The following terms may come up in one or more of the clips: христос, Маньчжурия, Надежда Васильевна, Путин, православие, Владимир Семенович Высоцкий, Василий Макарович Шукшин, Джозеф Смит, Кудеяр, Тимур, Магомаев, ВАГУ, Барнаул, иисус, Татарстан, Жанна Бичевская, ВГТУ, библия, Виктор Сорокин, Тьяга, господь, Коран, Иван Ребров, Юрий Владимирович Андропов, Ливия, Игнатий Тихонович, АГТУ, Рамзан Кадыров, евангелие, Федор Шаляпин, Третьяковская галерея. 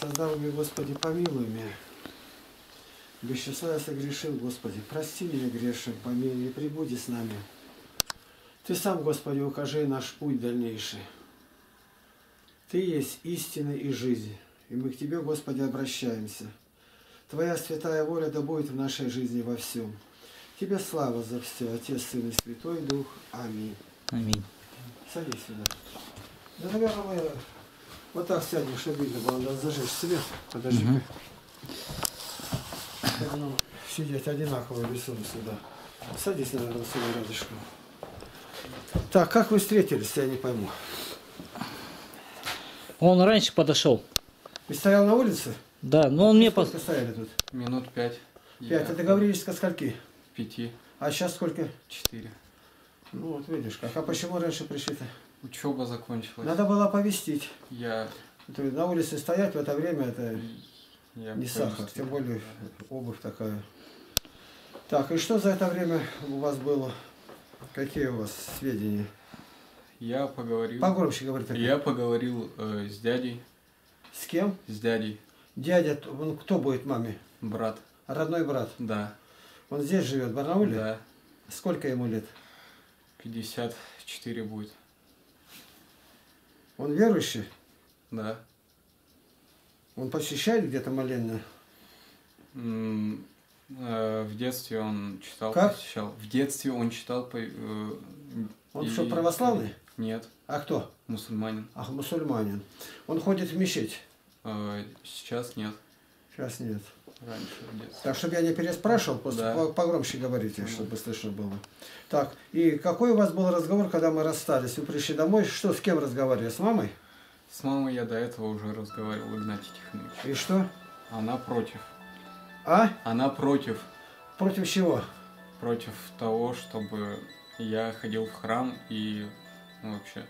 Создал мне, Господи, помилуй меня. Без числа я согрешил, Господи. Прости меня грешен, помилуй, прибуди с нами. Ты сам, Господи, укажи наш путь дальнейший. Ты есть истина и жизнь, и мы к Тебе, Господи, обращаемся. Твоя святая воля да будет в нашей жизни во всем. Тебе слава за все, Отец, Сын и Святой Дух. Аминь. Аминь. Садись сюда. Да, наверное, мы вот так сядем, чтобы видно было, надо зажечь свет. Подожди. Угу. Сидеть одинаково, рисуем сюда. Садись, наверное, сюда рядышком. Так, как вы встретились, я не пойму. Он раньше подошел. Ты стоял на улице? Да, но он и мне подошел. Сколько стояли тут? Минут 5. 5. А договорились ко скольки? 5. А сейчас сколько? 4. Ну вот видишь как. А почему раньше пришли-то? Учеба закончилась. Надо было оповестить. На улице стоять в это время это не сахар, тем более обувь такая. Так, и что за это время у вас было? Какие у вас сведения? Я поговорил. Погромче говори. Я поговорил с дядей. С кем? С дядей. Дядя, он кто будет маме? Брат. Родной брат? Да. Он здесь живет, в Барнауле? Да. Сколько ему лет? 54 будет. Он верующий? Да. Он посещает где-то молельно? В детстве он читал, посещал. В детстве он читал... Он что, православный? Нет. А кто? Мусульманин. Ах, мусульманин. Он ходит в мечеть? Сейчас нет. Сейчас нет. Раньше, в детстве. Так, чтобы я не переспрашивал, просто да. Погромче говорите, чтобы слышно было. Так, и какой у вас был разговор, когда мы расстались? Вы пришли домой, что, с кем разговаривали? С мамой? С мамой я до этого уже разговаривал, Игнатий Тихонович. И что? Она против. А? Она против. Против чего? Против того, чтобы я ходил в храм и ну, вообще.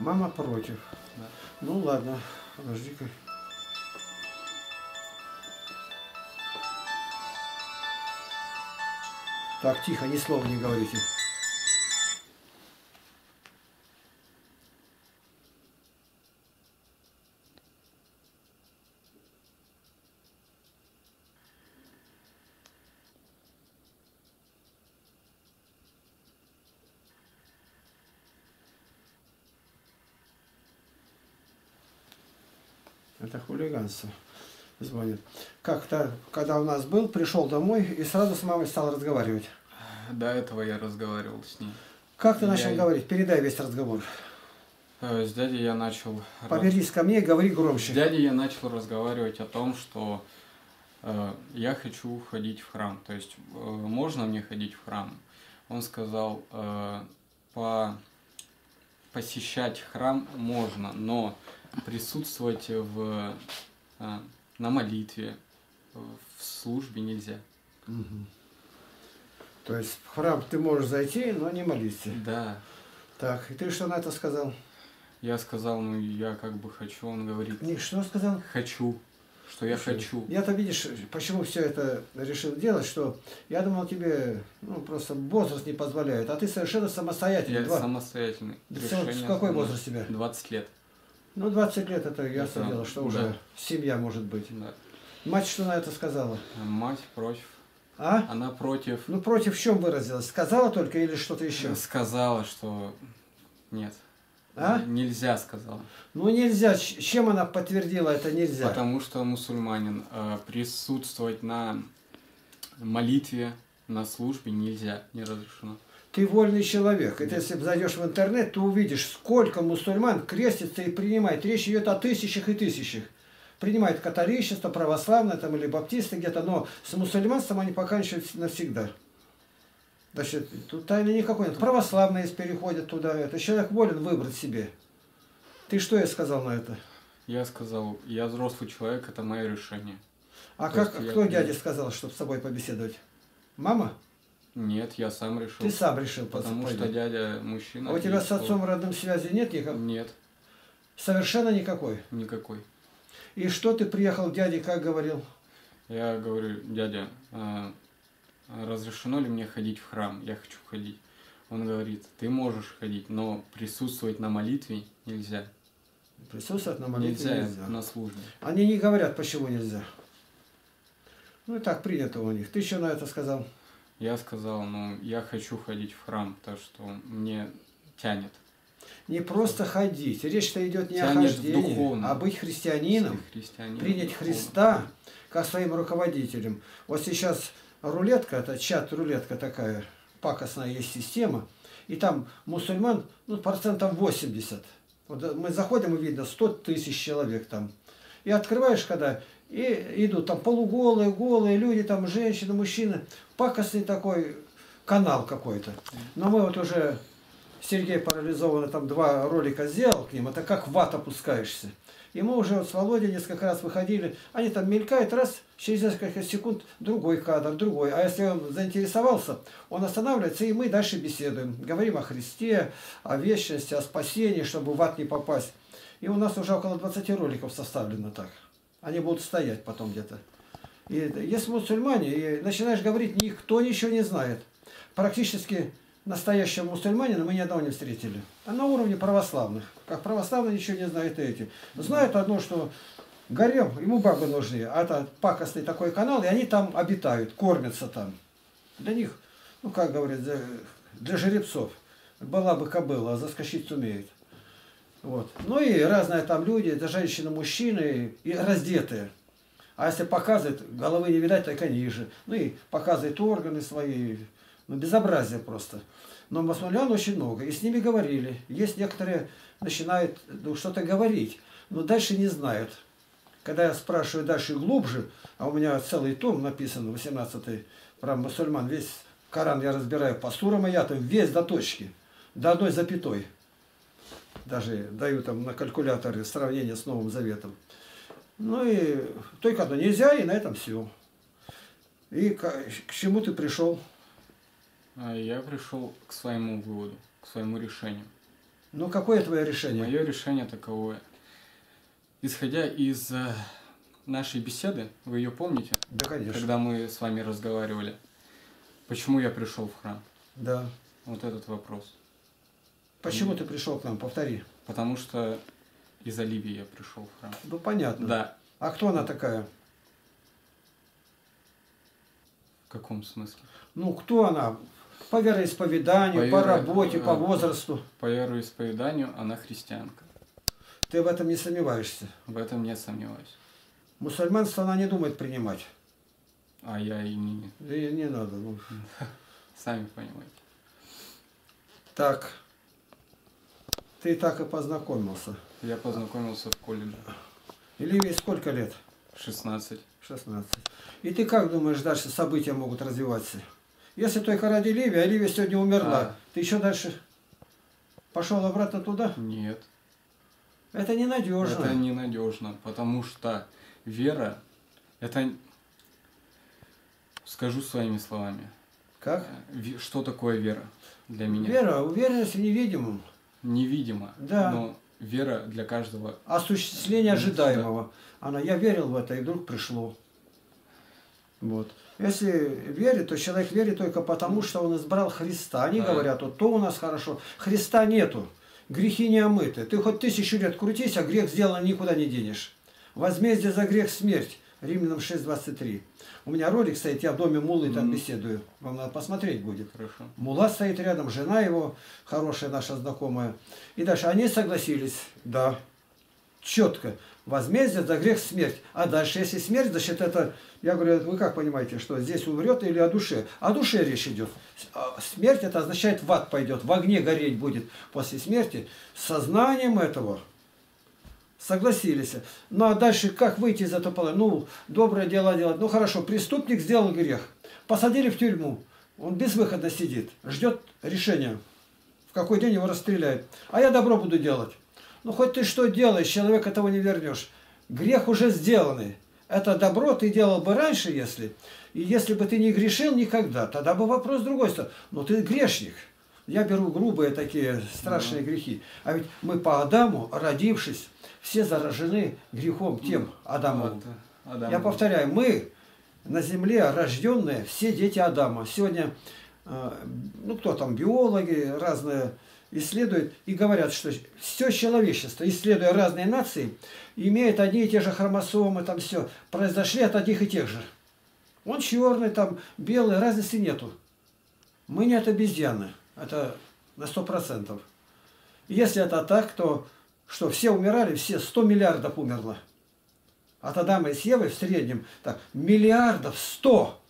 Мама против. Да. Ну ладно, подожди-ка. Так, тихо, ни слова не говорите. Это хулиганство. Звонит. Как-то, когда у нас был, пришел домой и сразу с мамой стал разговаривать. До этого я разговаривал с ней. Как ты начал говорить? Передай весь разговор. С дядей я начал... Повернись ко мне и говори громче. С дядей я начал разговаривать о том, что я хочу ходить в храм. То есть, можно мне ходить в храм? Он сказал, посещать храм можно, но присутствовать в... на молитве, в службе нельзя. Угу. То есть в храм ты можешь зайти, но не молиться. Да. Так, и ты что на это сказал? Я сказал, ну я как бы хочу, он говорит. Не, что сказал? Хочу. Что я хочу. Я-то видишь, почему все это решил делать, что я думал тебе, ну просто возраст не позволяет, а ты совершенно самостоятельный. Я самостоятельный. С какой возраст тебе? 20 лет. Ну, 20 лет это ясно дело, что уже семья может быть. Да. Мать что на это сказала? Мать против. А? Она против. Ну, против в чем выразилась? Сказала только или что-то еще? Сказала, что нет. А? Нельзя, сказала. Ну, нельзя. Чем она подтвердила это нельзя? Потому что мусульманин, присутствовать на молитве, на службе нельзя, не разрешено. Ты вольный человек. И ты, если зайдешь в интернет, ты увидишь, сколько мусульман крестится и принимает. Речь идет о тысячах и тысячах. Принимает католичество, православное там, или баптисты где-то, но с мусульманством они поканчиваются навсегда. Значит, тут тайны никакой нет. Православные переходят туда. Это человек волен выбрать себе. Ты что я сказал на это? Я сказал, я взрослый человек, это мое решение. А как, кто дядя сказал, чтобы с тобой побеседовать? Мама? Нет, я сам решил. Ты сам решил, потому что дядя мужчина. А у тебя с отцом родным связи нет никакой? Нет. Совершенно никакой? Никакой. И что ты приехал к дяде, как говорил? Я говорю, дядя, разрешено ли мне ходить в храм? Я хочу ходить. Он говорит, ты можешь ходить, но присутствовать на молитве нельзя. Присутствовать на молитве нельзя. На службе. Они не говорят, почему нельзя. Ну и так принято у них. Ты еще на это сказал? Я сказал, ну, я хочу ходить в храм, так что мне тянет. Не просто ходить. Речь-то идет не тянет о хождении, духовно, а быть христианином, принять духовно. Христа как своим руководителем. Вот сейчас рулетка, это чат-рулетка такая, пакостная есть система, и там мусульман, ну, процентов 80. Вот мы заходим, и видно 100 тысяч человек там. И открываешь, когда и идут там полуголые, голые люди, там женщины, мужчины. Пакостный такой канал какой-то. Но мы вот уже, Сергей Парализованный, там 2 ролика сделал к ним. Это как в ад опускаешься. И мы уже вот с Володей несколько раз выходили. Они там мелькают раз, через несколько секунд другой кадр, другой. А если он заинтересовался, он останавливается, и мы дальше беседуем. Говорим о Христе, о вечности, о спасении, чтобы в ад не попасть. И у нас уже около 20 роликов составлено так. Они будут стоять потом где-то. И если мусульмане, и начинаешь говорить, никто ничего не знает. Практически настоящего мусульманина мы ни одного не встретили. А на уровне православных. Как православные ничего не знают эти. Знают одно, что гарем, ему бабы нужны. А это пакостный такой канал, и они там обитают, кормятся там. Для них, ну как говорят, для жеребцов. Была бы кобыла, а заскочить сумеет. Вот. Ну и разные там люди, это женщины, мужчины, и раздетые. А если показывает, головы не видать, так они же. Ну и показывает органы свои. Ну безобразие просто. Но мусульман очень много. И с ними говорили. Есть некоторые, начинают что-то говорить, но дальше не знают. Когда я спрашиваю дальше глубже, а у меня целый том написан, 18-й, про мусульман, весь Коран я разбираю по сурам и аятам, весь до точки, до одной запятой. Даже даю там на калькуляторе сравнение с Новым Заветом. Ну и только одно нельзя, и на этом все. И к чему ты пришел? Я пришел к своему выводу, к своему решению. Ну какое твое решение? Мое решение таковое. Исходя из нашей беседы, вы ее помните? Да, конечно. Когда мы с вами разговаривали, почему я пришел в храм? Да. Вот этот вопрос. Почему ты пришел к нам? Повтори. Потому что из Оливии я пришел в храм. Ну понятно. Да. А кто она такая? В каком смысле? Ну кто она? По вероисповеданию, по работе, по возрасту. По вероисповеданию она христианка. Ты в этом не сомневаешься? В этом не сомневаюсь. Мусульманство она не думает принимать. А я и не... Да и не надо. Ну. Сами понимаете. Так. Ты так и познакомился. Я познакомился в колледже. Ливии сколько лет? 16. 16. И ты как думаешь, дальше события могут развиваться? Если только ради Ливии, а Ливия сегодня умерла, ты еще дальше пошел обратно туда? Нет. Это ненадежно. Это ненадежно, потому что вера, это, скажу своими словами. Как? Что такое вера для меня? Вера, уверенность в невидимом. Невидимо, да. Но вера для каждого... Осуществление ожидаемого. Да. Она, я верил в это, и вдруг пришло. Вот. Если верит, то человек верит только потому, что он избрал Христа. Они говорят, вот то у нас хорошо. Христа нету, грехи не омыты. Ты хоть 1000 лет крутись, а грех сделан, никуда не денешь. Возмездие за грех смерть. Римлянам 6:23. У меня ролик стоит, я в доме Муллы там беседую. Вам надо посмотреть будет. Хорошо. Мулла стоит рядом, жена его, хорошая наша знакомая. И дальше они согласились. Да. Четко. Возмездие за грех смерть. А дальше, если смерть, значит это... Я говорю, вы как понимаете, что здесь умрет или о душе? О душе речь идет. Смерть это означает в ад пойдет, в огне гореть будет после смерти. С сознанием этого... Согласились. Ну а дальше как выйти из этого положения? Ну, доброе дело делать. Ну хорошо, преступник сделал грех. Посадили в тюрьму. Он безвыходно сидит. Ждет решения. В какой день его расстреляют. А я добро буду делать. Ну хоть ты что делаешь, человека того не вернешь. Грех уже сделанный. Это добро ты делал бы раньше, если. И если бы ты не грешил никогда, тогда бы вопрос другой стал. Но ты грешник. Я беру грубые такие страшные грехи. А ведь мы по Адаму, родившись, все заражены грехом тем Адамом. Адам. Я повторяю, мы на земле рожденные, все дети Адама. Сегодня, ну кто там, биологи, разные исследуют и говорят, что все человечество, исследуя разные нации, имеет одни и те же хромосомы, там все, произошли от одних и тех же. Он черный, там белый, разницы нету. Мы не от обезьяны, это на 100%. Если это так, то что, все умирали, все 100 миллиардов умерло. От Адама и Евы в среднем так, миллиардов 100.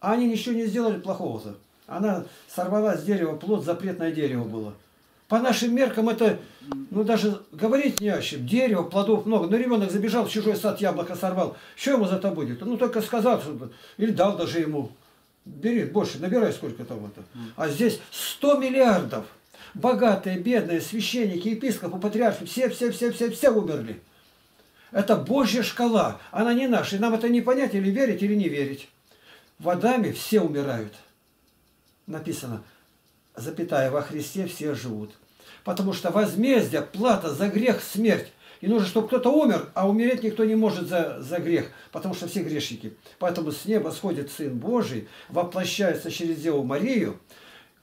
А они ничего не сделали плохого-то. Она сорвала с дерева плод, запретное дерево было. По нашим меркам это, ну даже говорить не о чем. Дерево, плодов много. Но ребенок забежал в чужой сад, яблоко сорвал. Что ему за это будет? Ну только сказал, или дал даже ему. Бери больше, набирай сколько там это. А здесь 100 миллиардов. Богатые, бедные, священники, епископы, патриархи, все умерли. Это Божья шкала, она не наша. И нам это не понять, или верить, или не верить. В Адаме все умирают. Написано, запятая, во Христе все живут. Потому что возмездие, плата за грех, смерть. И нужно, чтобы кто-то умер, а умереть никто не может за грех, потому что все грешники. Поэтому с неба сходит Сын Божий, воплощается через Деву Марию,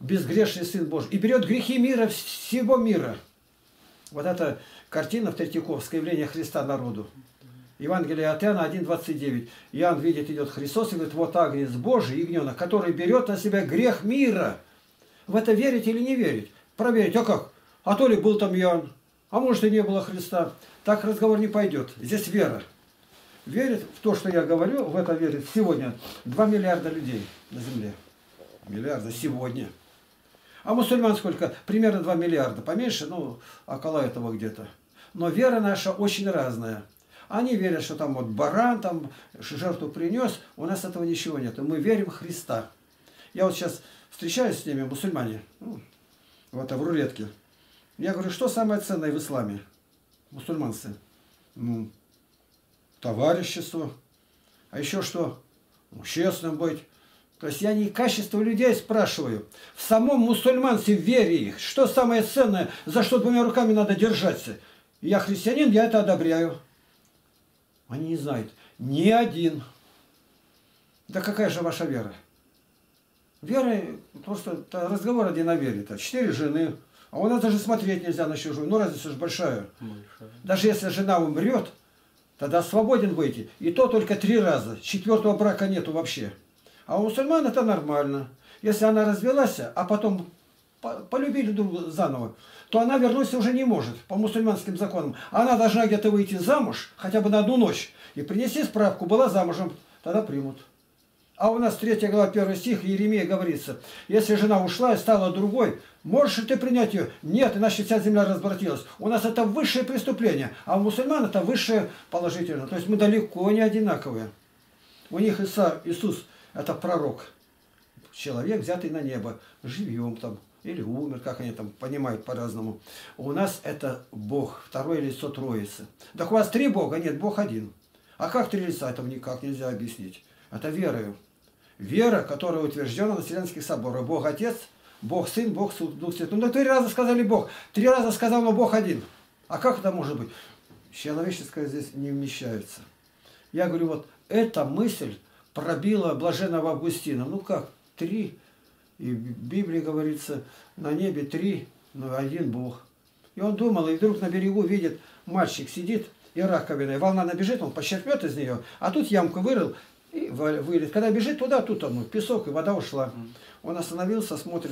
безгрешный Сын Божий, и берет грехи мира, всего мира. Вот эта картина в Третьяковской, явление Христа народу. Евангелие от Иоанна 1:29. Иоанн видит, идет Христос и говорит, вот Агнец Божий, ягненок, который берет на себя грех мира. В это верить или не верить? Проверить. А как? А то ли был там Иоанн, а может и не было Христа. Так разговор не пойдет. Здесь вера. Верит в то, что я говорю, в это верит сегодня 2 миллиарда людей на земле. Миллиарда сегодня. А мусульман сколько? Примерно 2 миллиарда. Поменьше, ну, около этого где-то. Но вера наша очень разная. Они верят, что там вот баран, там жертву принес. У нас этого ничего нет. И мы верим в Христа. Я вот сейчас встречаюсь с ними, мусульмане. Ну, вот, а в рулетке. Я говорю, что самое ценное в исламе? Мусульманцы. Ну, товарищество. А еще что? Ну, честным быть. То есть я не качество людей спрашиваю. В самом мусульманстве, в вере их. Что самое ценное, за что двумя руками надо держаться? Я христианин, я это одобряю. Они не знают. Ни один. Да какая же ваша вера? Вера, просто разговор один о вере. 4 жены. А у нас даже смотреть нельзя на чужую. Ну разница же большая. Даже если жена умрет, тогда свободен выйти. И то только 3 раза. 4-го брака нету вообще. А у мусульман это нормально. Если она развелась, а потом полюбили друг заново, то она вернуться уже не может по мусульманским законам. Она должна где-то выйти замуж, хотя бы на одну ночь, и принести справку, была замужем, тогда примут. А у нас 3 глава 1 стих, Иеремия говорится, если жена ушла и стала другой, можешь ли ты принять ее? Нет, иначе вся земля разбратилась. У нас это высшее преступление, а у мусульман это высшее положительное. То есть мы далеко не одинаковые. У них Иисус это пророк, человек, взятый на небо, живьем там, или умер, как они там понимают по-разному. У нас это Бог, второе лицо Троицы. Так у вас 3 Бога, нет, Бог один. А как 3 лица, этого никак нельзя объяснить. Это верою. Вера, которая утверждена на Вселенских соборах. Бог Отец, Бог Сын, Бог Дух Святой. Ну, 3 раза сказали Бог, 3 раза сказал, но Бог один. А как это может быть? Человеческое здесь не вмещается. Я говорю, вот эта мысль пробила блаженного Августина. Ну как, 3... И в Библии говорится, на небе 3, но 1 Бог. И он думал, и вдруг на берегу видит, мальчик сидит, и раковина, волна набежит, он почерпнет из нее, а тут ямку вырыл и вылез. Когда бежит туда, тут он, песок, и вода ушла. Он остановился, смотрит,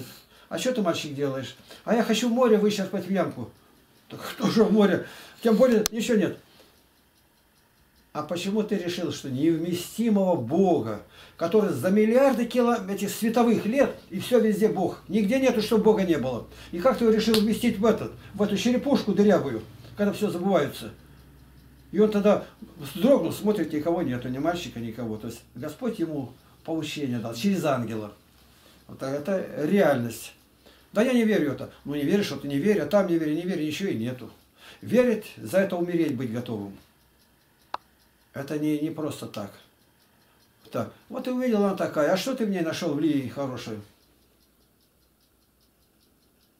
а что ты, мальчик, делаешь? А я хочу море вычерпать в ямку. Так кто же в море? Тем более, ничего нет. А почему ты решил, что невместимого Бога, который за миллиарды этих световых лет, и все везде Бог. Нигде нету, чтобы Бога не было. И как ты его решил вместить в эту черепушку дырявую, когда все забывается? И он тогда вздрогнул, смотрит, никого нету, ни мальчика, никого. То есть Господь ему поучение дал через ангела. Вот это реальность. Да я не верю это. Ну не веришь, что ты не веришь, а там не верю, ничего и нету. Верить, за это умереть, быть готовым. Это не просто так. Так. Вот и увидела она такая. А что ты в ней нашел в Лии хорошее?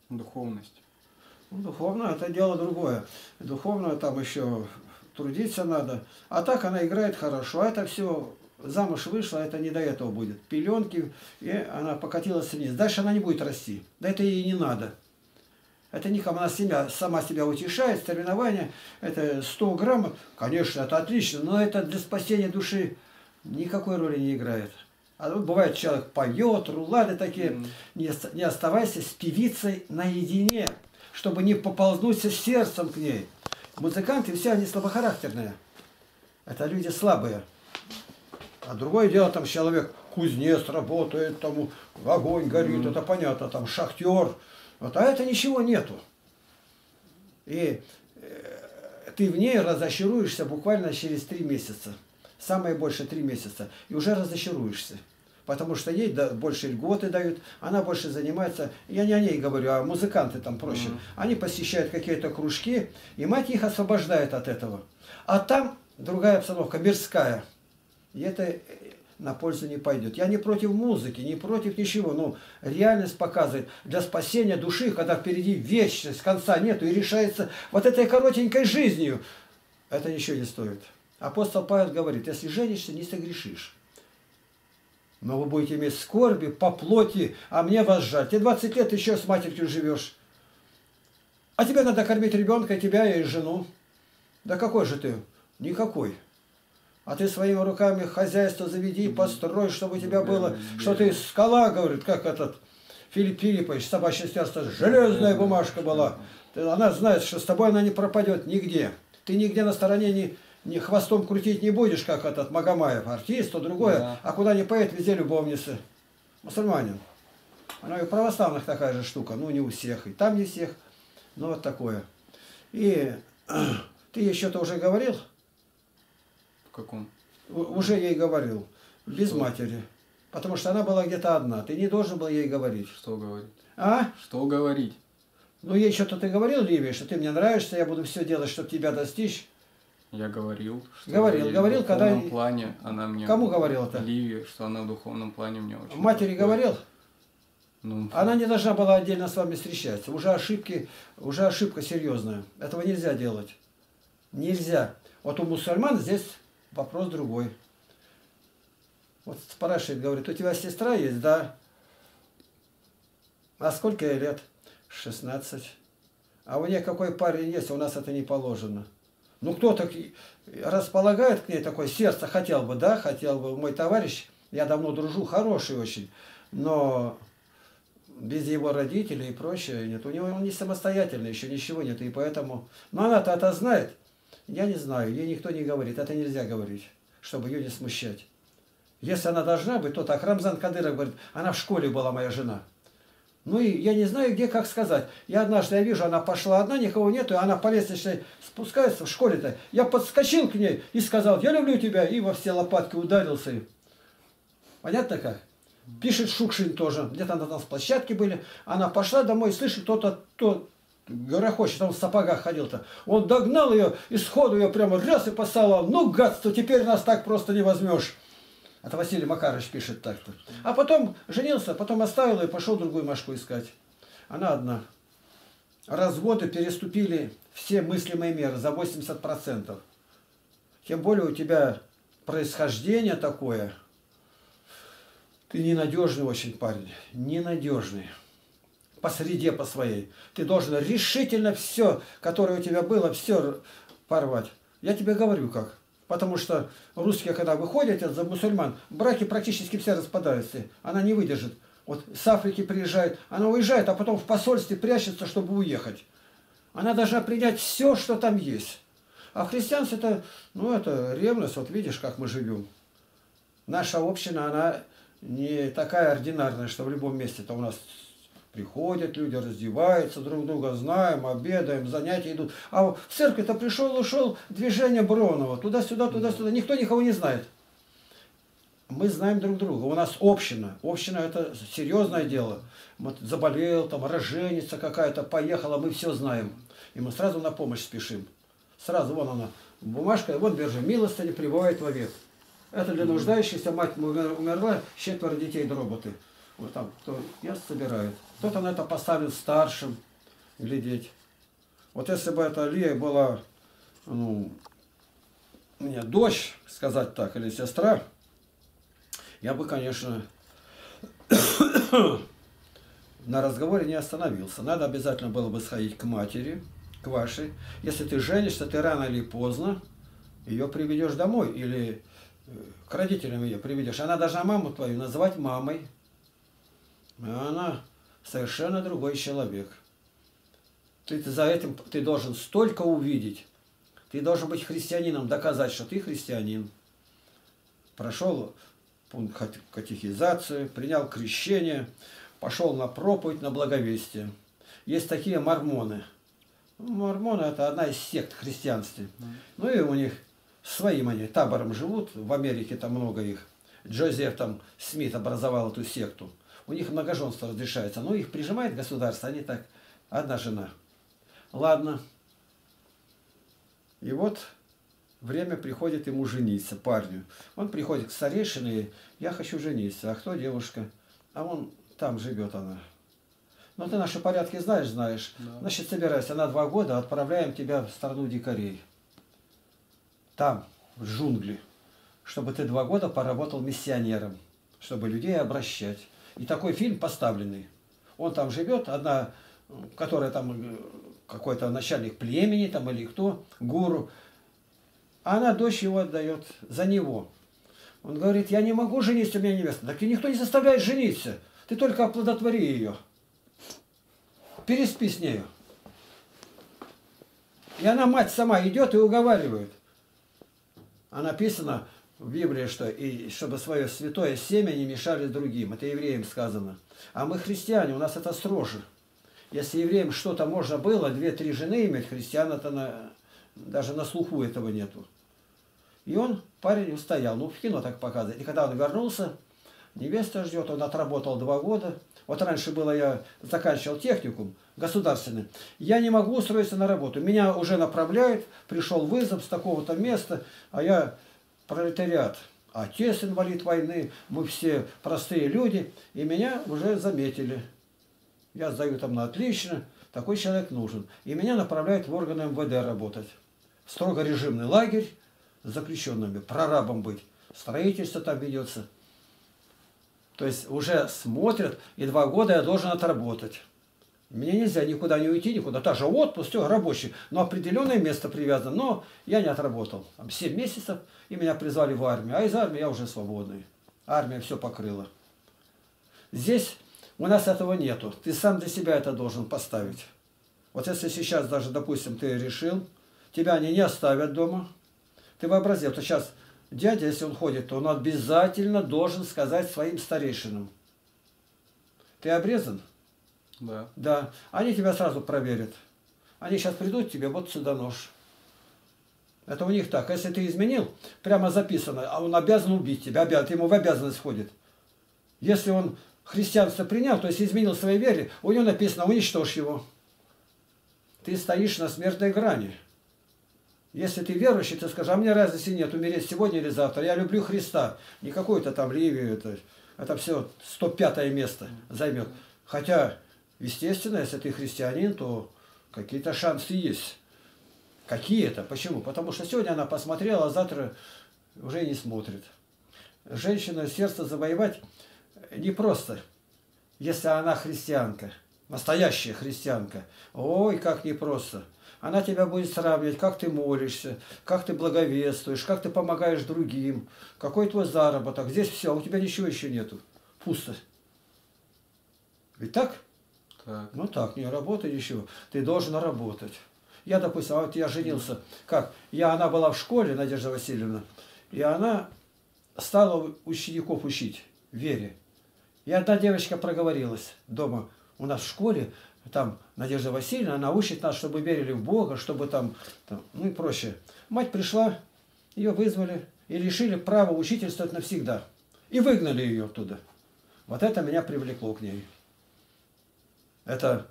Духовность. Ну, духовно это дело другое. Духовно там еще трудиться надо. А так она играет хорошо. А это все замуж вышла, это не до этого будет. Пеленки, и она покатилась вниз. Дальше она не будет расти. Да это ей не надо. Это никому, она сама себя утешает, соревнования, это 100 граммов, конечно, это отлично, но это для спасения души никакой роли не играет. А вот бывает, человек поет, рулады такие, не оставайся с певицей наедине, чтобы не поползнуться сердцем к ней. Музыканты все, они слабохарактерные, это люди слабые. А другое дело, там человек кузнец работает, там огонь горит, это понятно, там шахтер. Вот, а это ничего нету. И ты в ней разочаруешься буквально через 3 месяца. Самое больше 3 месяца. И уже разочаруешься. Потому что ей больше льготы дают, она больше занимается. Я не о ней говорю, а музыканты там проще. Они посещают какие-то кружки, и мать их освобождает от этого. А там другая обстановка, мирская. И это на пользу не пойдет. Я не против музыки, не против ничего, но реальность показывает. Для спасения души, когда впереди вечность, конца нету, и решается вот этой коротенькой жизнью, это ничего не стоит. Апостол Павел говорит, если женишься, не согрешишь. Но вы будете иметь скорби по плоти, а мне вас жаль. Ты 20 лет еще с матерью живешь. А тебе надо кормить ребенка, тебя и жену. Да какой же ты? Никакой. А ты своими руками хозяйство заведи, построй, чтобы у тебя было, что ты скала, говорит, как этот Филипп Филиппович, собачье сердце, железная бумажка была. Она знает, что с тобой она не пропадет нигде. Ты нигде на стороне не хвостом крутить не будешь, как этот Магомаев, артист, то другое, а куда не поет, везде любовницы. Мусульманин. Она и у православных такая же штука, ну не у всех, и там не всех, но вот такое. И ты ей что-то уже говорил? Каком? Уже ей говорил. Без матери. Потому что она была где-то одна. Ты не должен был ей говорить. Что говорить? А? Что говорить? Ну, ей что-то ты говорил, Ливия, что ты мне нравишься, я буду все делать, чтобы тебя достичь. Я говорил. Что говорил, в духовном когда... плане она мне... Кому говорил это? Ливия, что она в духовном плане мне очень... Матери говорил? Ну... Она не должна была отдельно с вами встречаться. Уже ошибка серьезная. Этого нельзя делать. Нельзя. Вот у мусульман здесь... Вопрос другой. Вот спрашивает, говорит, у тебя сестра есть? Да. А сколько ей лет? 16. А у нее какой парень есть? У нас это не положено. Ну, кто-то располагает к ней такое сердце, хотел бы, да, хотел бы. Мой товарищ, я давно дружу, хороший очень, но без его родителей и прочее нет. У него он не самостоятельный, еще ничего нет, и поэтому... Но она-то это знает. Я не знаю, ей никто не говорит, это нельзя говорить, чтобы ее не смущать. Если она должна быть, то так. Рамзан Кадыров говорит, она в школе была, моя жена. Ну и я не знаю, где, как сказать. Я однажды, я вижу, она пошла одна, никого нету, и она по лестничной спускается в школе-то. Я подскочил к ней и сказал, я люблю тебя, и во все лопатки ударился. Понятно как? Пишет Шукшин тоже, где-то на танцплощадке были. Она пошла домой, слышит, кто-то... Горохочет, он в сапогах ходил-то. Он догнал ее, и сходу ее прямо раз и посалал. Ну, гадство, теперь нас так просто не возьмешь. Это Василий Макарович пишет так-то. А потом женился, потом оставил и пошел другую Машку искать. Она одна. Разводы переступили все мыслимые меры за 80%. Тем более у тебя происхождение такое. Ты ненадежный очень парень. Ненадежный. По среде по своей. Ты должен решительно все, которое у тебя было, все порвать. Я тебе говорю как. Потому что русские, когда выходят за мусульман, браки практически все распадаются. Она не выдержит. Вот с Африки приезжает, она уезжает, а потом в посольстве прячется, чтобы уехать. Она должна принять все, что там есть. А в христианстве это, ну, это ревность. Вот видишь, как мы живем. Наша община, она не такая ординарная, что в любом месте-то у нас... Приходят люди, раздеваются, друг друга знаем, обедаем, занятия идут. А в церковь-то пришел, ушел, движение Бронова. Туда-сюда, туда-сюда. Никто никого не знает. Мы знаем друг друга. У нас община. Община – это серьезное дело. Вот заболел, там, роженица какая-то, поехала, мы все знаем. И мы сразу на помощь спешим. Сразу, вон она, бумажка, вот держи, милостыня прибывает в обед. Это для нуждающихся, мать умерла, 4 детей дроботы. Вот там кто ест, собирает. Кто-то на это поставил старшим глядеть. Вот если бы эта Лия была, ну, мне дочь, сказать так, или сестра, я бы, конечно, на разговоре не остановился. Надо обязательно было бы сходить к матери, к вашей. Если ты женишься, ты рано или поздно ее приведешь домой или к родителям ее приведешь. Она должна маму твою называть мамой. А она совершенно другой человек. Ты за этим ты должен столько увидеть. Ты должен быть христианином, доказать, что ты христианин. Прошел пункт катехизации, принял крещение, пошел на проповедь, на благовестие. Есть такие мормоны. Мормоны – это одна из сект христианства. Ну и у них своим они табором живут. В Америке там много их. Джозеф там Смит образовал эту секту. У них многоженство разрешается. Ну их прижимает государство, они так, одна жена. Ладно. И вот время приходит ему жениться, парню. Он приходит к старейшине, я хочу жениться. А кто девушка? А он там живет она. Ну ты наши порядки знаешь. Да. Значит, собирайся на 2 года, отправляем тебя в страну дикарей. Там, в джунгли. Чтобы ты 2 года поработал миссионером. Чтобы людей обращать. И такой фильм поставленный. Он там живет, одна, которая там какой-то начальник племени там или кто, гуру. А она дочь его отдает за него. Он говорит, я не могу жениться, у меня невеста. Так и никто не заставляет жениться. Ты только оплодотвори ее. Переспи с нею. И она, мать сама, идет и уговаривает. А написано в Библии, что и чтобы свое святое семя не мешали другим. Это евреям сказано. А мы христиане, у нас это строже. Если евреям что-то можно было, 2-3 жены иметь, христиан это даже на слуху этого нету. И он, парень, устоял. Ну, в кино так показывает. И когда он вернулся, невеста ждет, он отработал 2 года. Вот раньше было, я заканчивал техникум государственный. Я не могу устроиться на работу. Меня уже направляют, пришел вызов с такого-то места, а я пролетариат. Отец инвалид войны, мы все простые люди, и меня уже заметили. Я сдаю там на отлично, такой человек нужен. И меня направляют в органы МВД работать. Строго режимный лагерь с заключенными, прорабом быть. Строительство там ведется. То есть уже смотрят, и 2 года я должен отработать. Мне нельзя никуда не уйти, никуда. Даже отпуск, все, рабочий. Но определенное место привязано. Но я не отработал. 7 месяцев, и меня призвали в армию. А из армии я уже свободный. Армия все покрыла. Здесь у нас этого нету. Ты сам для себя это должен поставить. Вот если сейчас даже, допустим, ты решил, тебя они не оставят дома. Ты вообразил, что сейчас... Дядя, если он ходит, то он обязательно должен сказать своим старейшинам. Ты обрезан? Да. Да. Они тебя сразу проверят. Они сейчас придут тебе, вот сюда нож. Это у них так. Если ты изменил, прямо записано, а он обязан убить тебя, ему в обязанность входит. Если он христианство принял, то есть изменил своей вере, у него написано «уничтожь его». Ты стоишь на смертной грани. Если ты верующий, ты скажешь, а мне разницы нет, умереть сегодня или завтра. Я люблю Христа. Не какую-то там Ливию, это все 105-е место займет. Хотя, естественно, если ты христианин, то какие-то шансы есть. Какие-то. Почему? Потому что сегодня она посмотрела, а завтра уже не смотрит. Женщину сердце завоевать непросто, если она христианка. Настоящая христианка. Ой, как непросто. Она тебя будет сравнивать, как ты молишься, как ты благовествуешь, как ты помогаешь другим, какой твой заработок. Здесь все, у тебя ничего еще нету. Пусто. Ведь так? Так. Ну так, не работай ничего. Ты должен работать. Я, допустим, вот я женился. Как? Она была в школе, Надежда Васильевна, и она стала учеников учить вере. И одна девочка проговорилась дома. У нас в школе, там Надежда Васильевна, она учит нас, чтобы верили в Бога, чтобы там ну и прочее. Мать пришла, ее вызвали и лишили права учительствовать навсегда. И выгнали ее оттуда. Вот это меня привлекло к ней. Это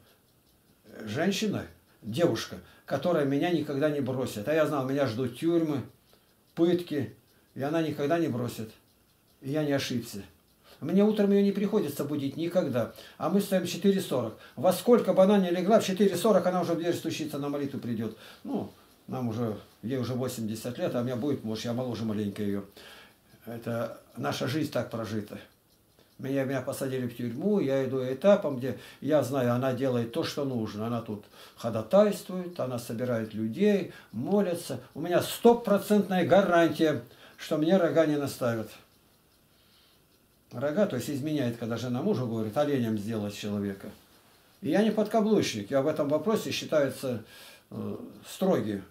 женщина, девушка, которая меня никогда не бросит. А я знал, меня ждут тюрьмы, пытки, и она никогда не бросит. И я не ошибся. Мне утром ее не приходится будить никогда. А мы стоим в 4:40. Во сколько бы она ни легла, в 4:40 она уже в дверь стучится, на молитву придет. Ну, ей уже 80 лет, а у меня будет, может, я моложе маленько ее. Это наша жизнь так прожита. Меня посадили в тюрьму, я иду этапом, где я знаю, она делает то, что нужно. Она тут ходатайствует, она собирает людей, молится. У меня 100-процентная гарантия, что мне рога не наставят. Рога, то есть изменяет, когда жена мужу говорит, оленем сделать человека. И я не подкаблучник, я в этом вопросе считается строгий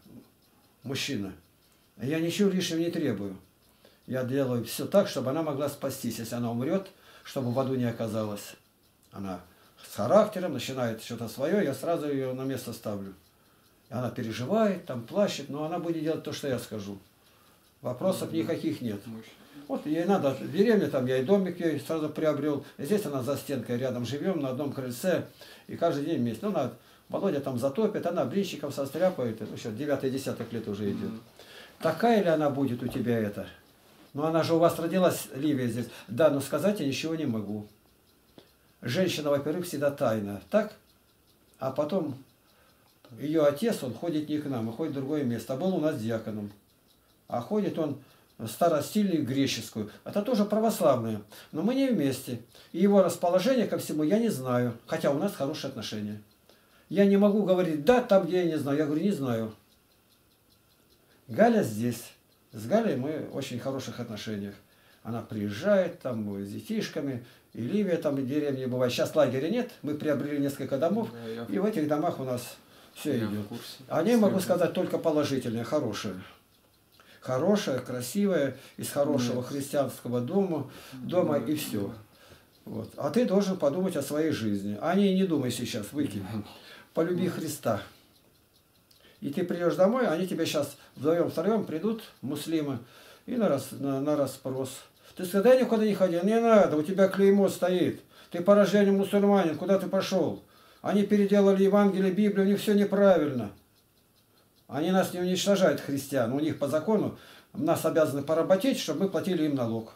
мужчина. Я ничего лишнего не требую. Я делаю все так, чтобы она могла спастись, если она умрет, чтобы в аду не оказалась. Она с характером начинает что-то свое, я сразу ее на место ставлю. Она переживает, там плачет, но она будет делать то, что я скажу. Вопросов никаких нет. Вот ей надо деревня, там я и домик ей сразу приобрел. Здесь она за стенкой, рядом живем, на одном крыльце, и каждый день вместе. Ну, она, Володя там затопит, она бричником состряпает, ну, сейчас 9-10 лет уже идет. Такая ли она будет у тебя это? Но она же у вас родилась, Ливия, здесь. Да, но сказать я ничего не могу. Женщина, во-первых, всегда тайна, так? А потом ее отец, он ходит не к нам, а ходит в другое место. А был у нас диаконом. А ходит он старостильную греческую. Это тоже православная. Но мы не вместе. И его расположение ко всему я не знаю. Хотя у нас хорошие отношения. Я не могу говорить, да, там, где я не знаю. Я говорю, не знаю. Галя здесь. С Галей мы в очень хороших отношениях. Она приезжает, там с детишками, и Ливия там в деревне бывает. Сейчас лагеря нет, мы приобрели несколько домов, да, и в этих домах у нас все идет. О ней могу сказать только положительное, хорошее. Хорошее, красивое, из хорошего христианского дома и все. Вот. А ты должен подумать о своей жизни. О ней не думай сейчас, выкинь. Полюби Христа. И ты придешь домой, они тебя сейчас вдвоем-втроем придут, муслимы, и на расспрос. Ты сказал, я никуда не ходил, не надо, у тебя клеймо стоит. Ты по рождению мусульманин, куда ты пошел? Они переделали Евангелие, Библию, у них все неправильно. Они нас не уничтожают, христиан, у них по закону нас обязаны поработить, чтобы мы платили им налог.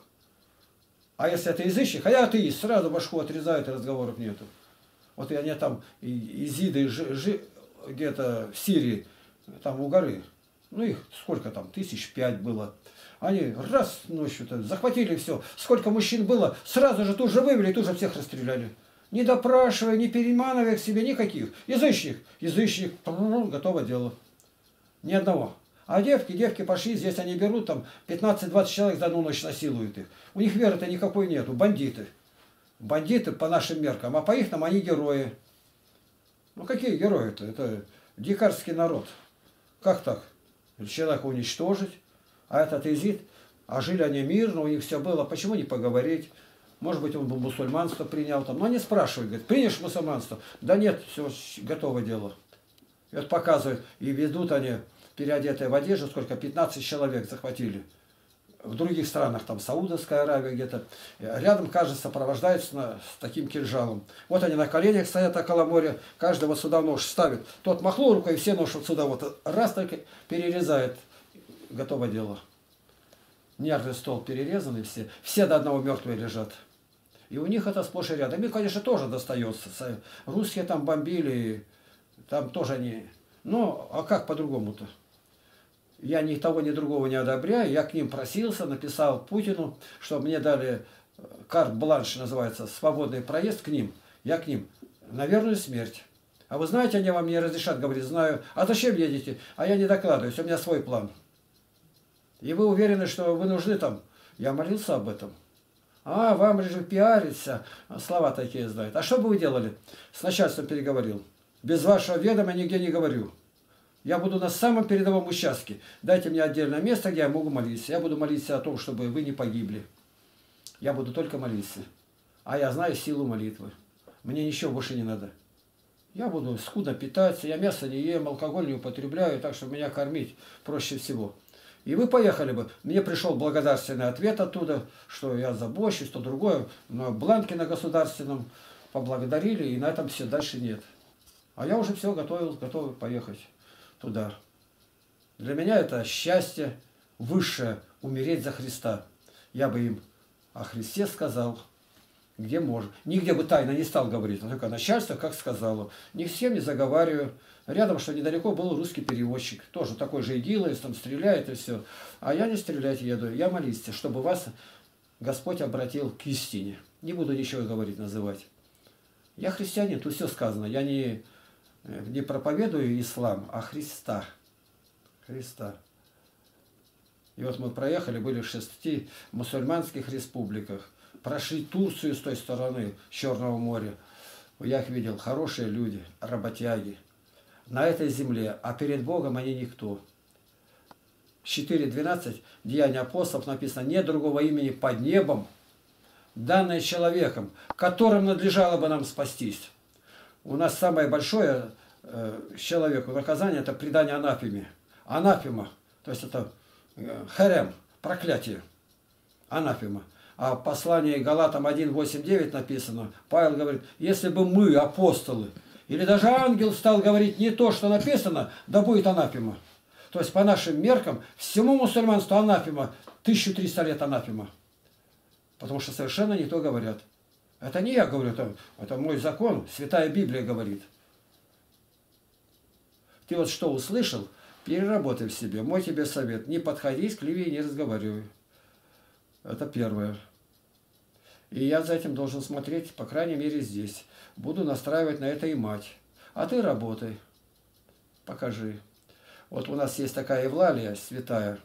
А если ты язычник, а я атеист, сразу башку отрезают, и разговоров нету. Вот и они там, изиды, где-то в Сирии, там у горы, ну их сколько там, 5 тысяч было. Они раз ночью-то захватили все, сколько мужчин было, сразу же тут же вывели, тут же всех расстреляли. Не допрашивая, не переманывая к себе никаких. Язычник, готово дело. Ни одного. А девки пошли, здесь они берут, там 15-20 человек за одну ночь насилуют их. У них веры-то никакой нету, бандиты. Бандиты по нашим меркам, а по их нам они герои. Ну какие герои-то? Это дикарский народ. Как так? Человека уничтожить, а этот изид, а жили они мирно, у них все было, почему не поговорить? Может быть, он бы мусульманство принял там. Но они спрашивают, говорят, примешь мусульманство? Да нет, все, готово дело. И вот показывают, и ведут они, переодетые в одежду, сколько, 15 человек захватили. В других странах, там Саудовская Аравия где-то, рядом, кажется, сопровождается с таким кинжалом. Вот они на коленях стоят около моря, каждого сюда нож ставит. Тот махнул рукой, и все нож вот сюда вот раз только перерезает. Готово дело. Нервный стол перерезаны все. Все до одного мертвые лежат. И у них это сплошь и рядом. Им, конечно, тоже достается. Русские там бомбили, там тоже они... Ну, а как по-другому-то? Я ни того, ни другого не одобряю. Я к ним просился, написал Путину, чтобы мне дали карт-бланш, называется, свободный проезд к ним. Я к ним. На верную смерть. А вы знаете, они вам не разрешат, говорит, знаю. А зачем едете? А я не докладываюсь, у меня свой план. И вы уверены, что вы нужны там? Я молился об этом. А, вам же пиариться. Слова такие знают. А что бы вы делали? С начальством переговорил. Без вашего ведома нигде не говорю. Я буду на самом передовом участке. Дайте мне отдельное место, где я могу молиться. Я буду молиться о том, чтобы вы не погибли. Я буду только молиться. А я знаю силу молитвы. Мне ничего больше не надо. Я буду скудно питаться. Я мясо не ем, алкоголь не употребляю. Так что меня кормить проще всего. И вы поехали бы. Мне пришел благодарственный ответ оттуда, что я забочусь, что другое. Но бланки на государственном поблагодарили. И на этом все, дальше нет. А я уже все готовил, готовы поехать туда. Для меня это счастье высшее, умереть за Христа. Я бы им о Христе сказал, где можно. Нигде бы тайно не стал говорить, но только начальство, как сказала. Ни с кем не заговариваю. Рядом, что недалеко, был русский переводчик. Тоже такой же игиловец, там стреляет и все. А я не стрелять еду, я молиться, чтобы вас Господь обратил к истине. Не буду ничего говорить, называть. Я христианин, тут все сказано. Я не проповедую ислам, а Христа. Христа. И вот мы проехали, были в 6 мусульманских республиках. Прошли Турцию с той стороны, с Черного моря. Я их видел, хорошие люди, работяги. На этой земле, а перед Богом они никто. 4.12, Деяния апостолов написано, нет другого имени под небом, данное человеком, которым надлежало бы нам спастись. У нас самое большое человеку наказание, это предание анафеме. Анафема, то есть это харем, проклятие, анафема. А в послании Галатам 1.8.9 написано, Павел говорит, если бы мы, апостолы, или даже ангел стал говорить не то, что написано, да будет анафема. То есть по нашим меркам всему мусульманству анафема, 1300 лет анафема. Потому что совершенно не то говорят. Это не я говорю, это мой закон, Святая Библия говорит. Ты вот что услышал, переработай в себе. Мой тебе совет, не подходи к левее, не разговаривай. Это первое. И я за этим должен смотреть, по крайней мере, здесь. Буду настраивать на это и мать. А ты работай. Покажи. Вот у нас есть такая Евлалия, святая.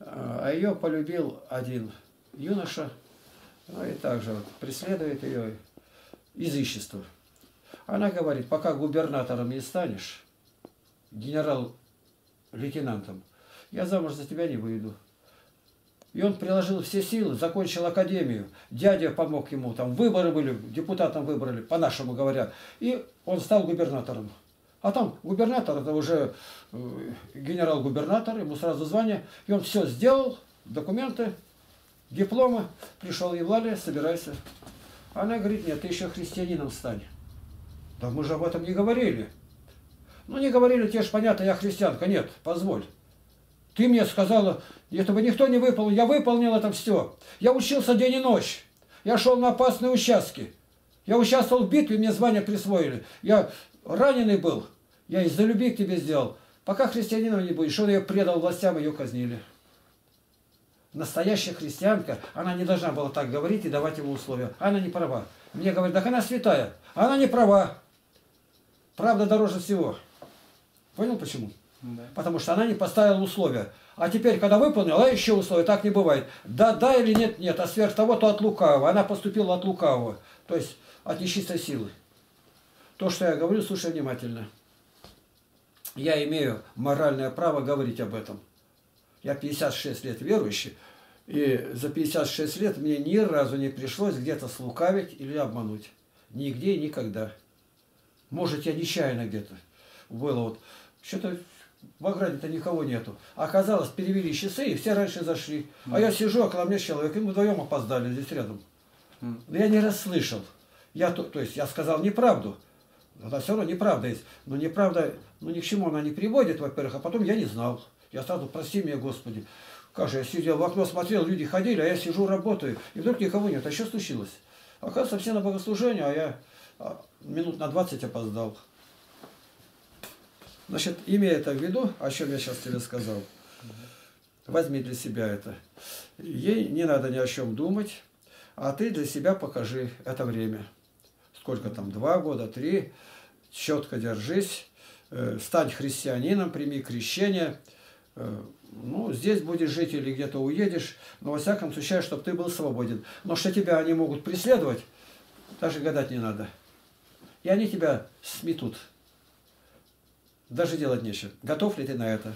А ее полюбил один юноша. Ну и также вот преследует ее изыщество. Она говорит, пока губернатором не станешь, генерал-лейтенантом, я замуж за тебя не выйду. И он приложил все силы, закончил академию. Дядя помог ему, там выборы были, депутатом выбрали, по-нашему говоря. И он стал губернатором. А там губернатор, это уже генерал-губернатор, ему сразу звание. И он все сделал, документы, дипломы. Пришел Евлалия, собирайся. Она говорит, нет, ты еще христианином стань. Да мы же об этом не говорили. Ну не говорили, тебе же понятно, я христианка. Нет, позволь. Ты мне сказала, этого никто не выполнил. Я выполнил это все. Я учился день и ночь. Я шел на опасные участки. Я участвовал в битве, мне звание присвоили. Я раненый был. Я из-за любви к тебе сделал. Пока христианином не будешь. Он ее предал властям, ее казнили. Настоящая христианка, она не должна была так говорить и давать ему условия. Она не права. Мне говорят, так она святая. Она не права. Правда дороже всего. Понял почему? Потому что она не поставила условия. А теперь, когда выполнила, а еще условия, так не бывает. Да или нет, нет. А сверх того, то от лукавого. Она поступила от лукавого. То есть от нечистой силы. То, что я говорю, слушай внимательно. Я имею моральное право говорить об этом. Я 56 лет верующий. И за 56 лет мне ни разу не пришлось где-то слукавить или обмануть. Нигде и никогда. Может, я нечаянно где-то. Было вот что-то... В ограде-то никого нету. Оказалось, перевели часы, и все раньше зашли. А я сижу, около меня человек, и мы вдвоем опоздали здесь рядом. Но я не расслышал. То есть я сказал неправду. Но все равно неправда есть. Но неправда, ну ни к чему она не приводит, во-первых, а потом я не знал. Я сразу, прости меня, Господи. Как же, я сидел в окно, смотрел, люди ходили, а я сижу, работаю. И вдруг никого нет. А что случилось? Оказывается, все на богослужение, а я минут на 20 опоздал. Значит, имея это в виду, о чем я сейчас тебе сказал, возьми для себя это. Ей не надо ни о чем думать, а ты для себя покажи это время. Сколько там, 2 года, 3, четко держись, стань христианином, прими крещение. Ну, здесь будешь жить или где-то уедешь, но во всяком случае, чтобы ты был свободен. Но что тебя они могут преследовать, даже гадать не надо. И они тебя сметут. Даже делать нечего. Готов ли ты на это?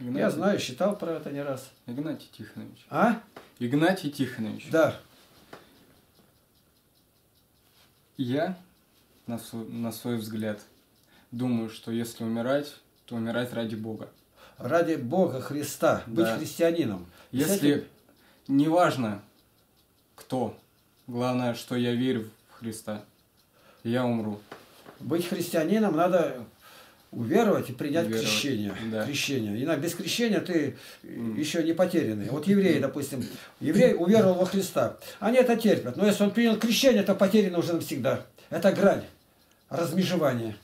Игнатий... Я знаю, считал про это не раз. Игнатий Тихонович. А? Игнатий Тихонович. Да. Я, на свой взгляд, думаю, что если умирать, то умирать ради Бога. Ради Бога Христа. Быть христианином. Если... Неважно, кто. Главное, что я верю в Христа. Я умру. Быть христианином надо... Уверовать и принять крещение. Да. Крещение. И без крещения ты еще не потерянный. Вот евреи, допустим, еврей уверовал во Христа. Они это терпят. Но если он принял крещение, то потеряно уже навсегда. Это грань размежевания.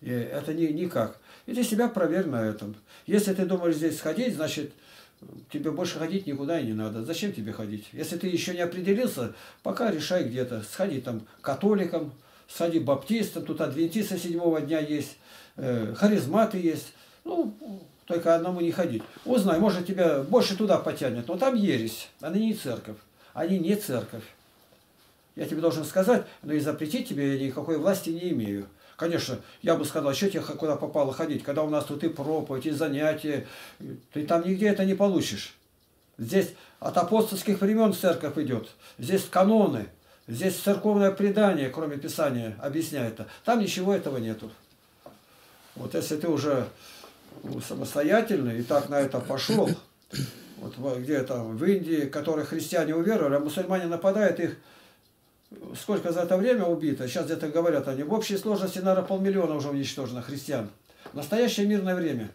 И это никак. И ты себя проверь на этом. Если ты думаешь здесь сходить, значит, тебе больше ходить никуда и не надо. Зачем тебе ходить? Если ты еще не определился, пока решай где-то. Сходи там к католикам, сходи к баптистам, тут адвентисты седьмого дня есть, харизматы есть. Ну, только одному не ходить. Узнай, может, тебя больше туда потянет. Но там ересь, она не церковь. Они не церковь. Я тебе должен сказать, но и запретить тебе я никакой власти не имею. Конечно, я бы сказал, что тебе куда попало ходить, когда у нас тут и проповедь, и занятия. Ты там нигде это не получишь. Здесь от апостольских времен церковь идет. Здесь каноны, здесь церковное предание, кроме Писания, объясняет. Там ничего этого нету. Вот если ты уже самостоятельный и так на это пошел, вот где там в Индии, которые христиане уверовали, а мусульмане нападают, их сколько за это время убито, сейчас где-то говорят они, в общей сложности, наверное, 500 000 уже уничтожено христиан. В настоящее мирное время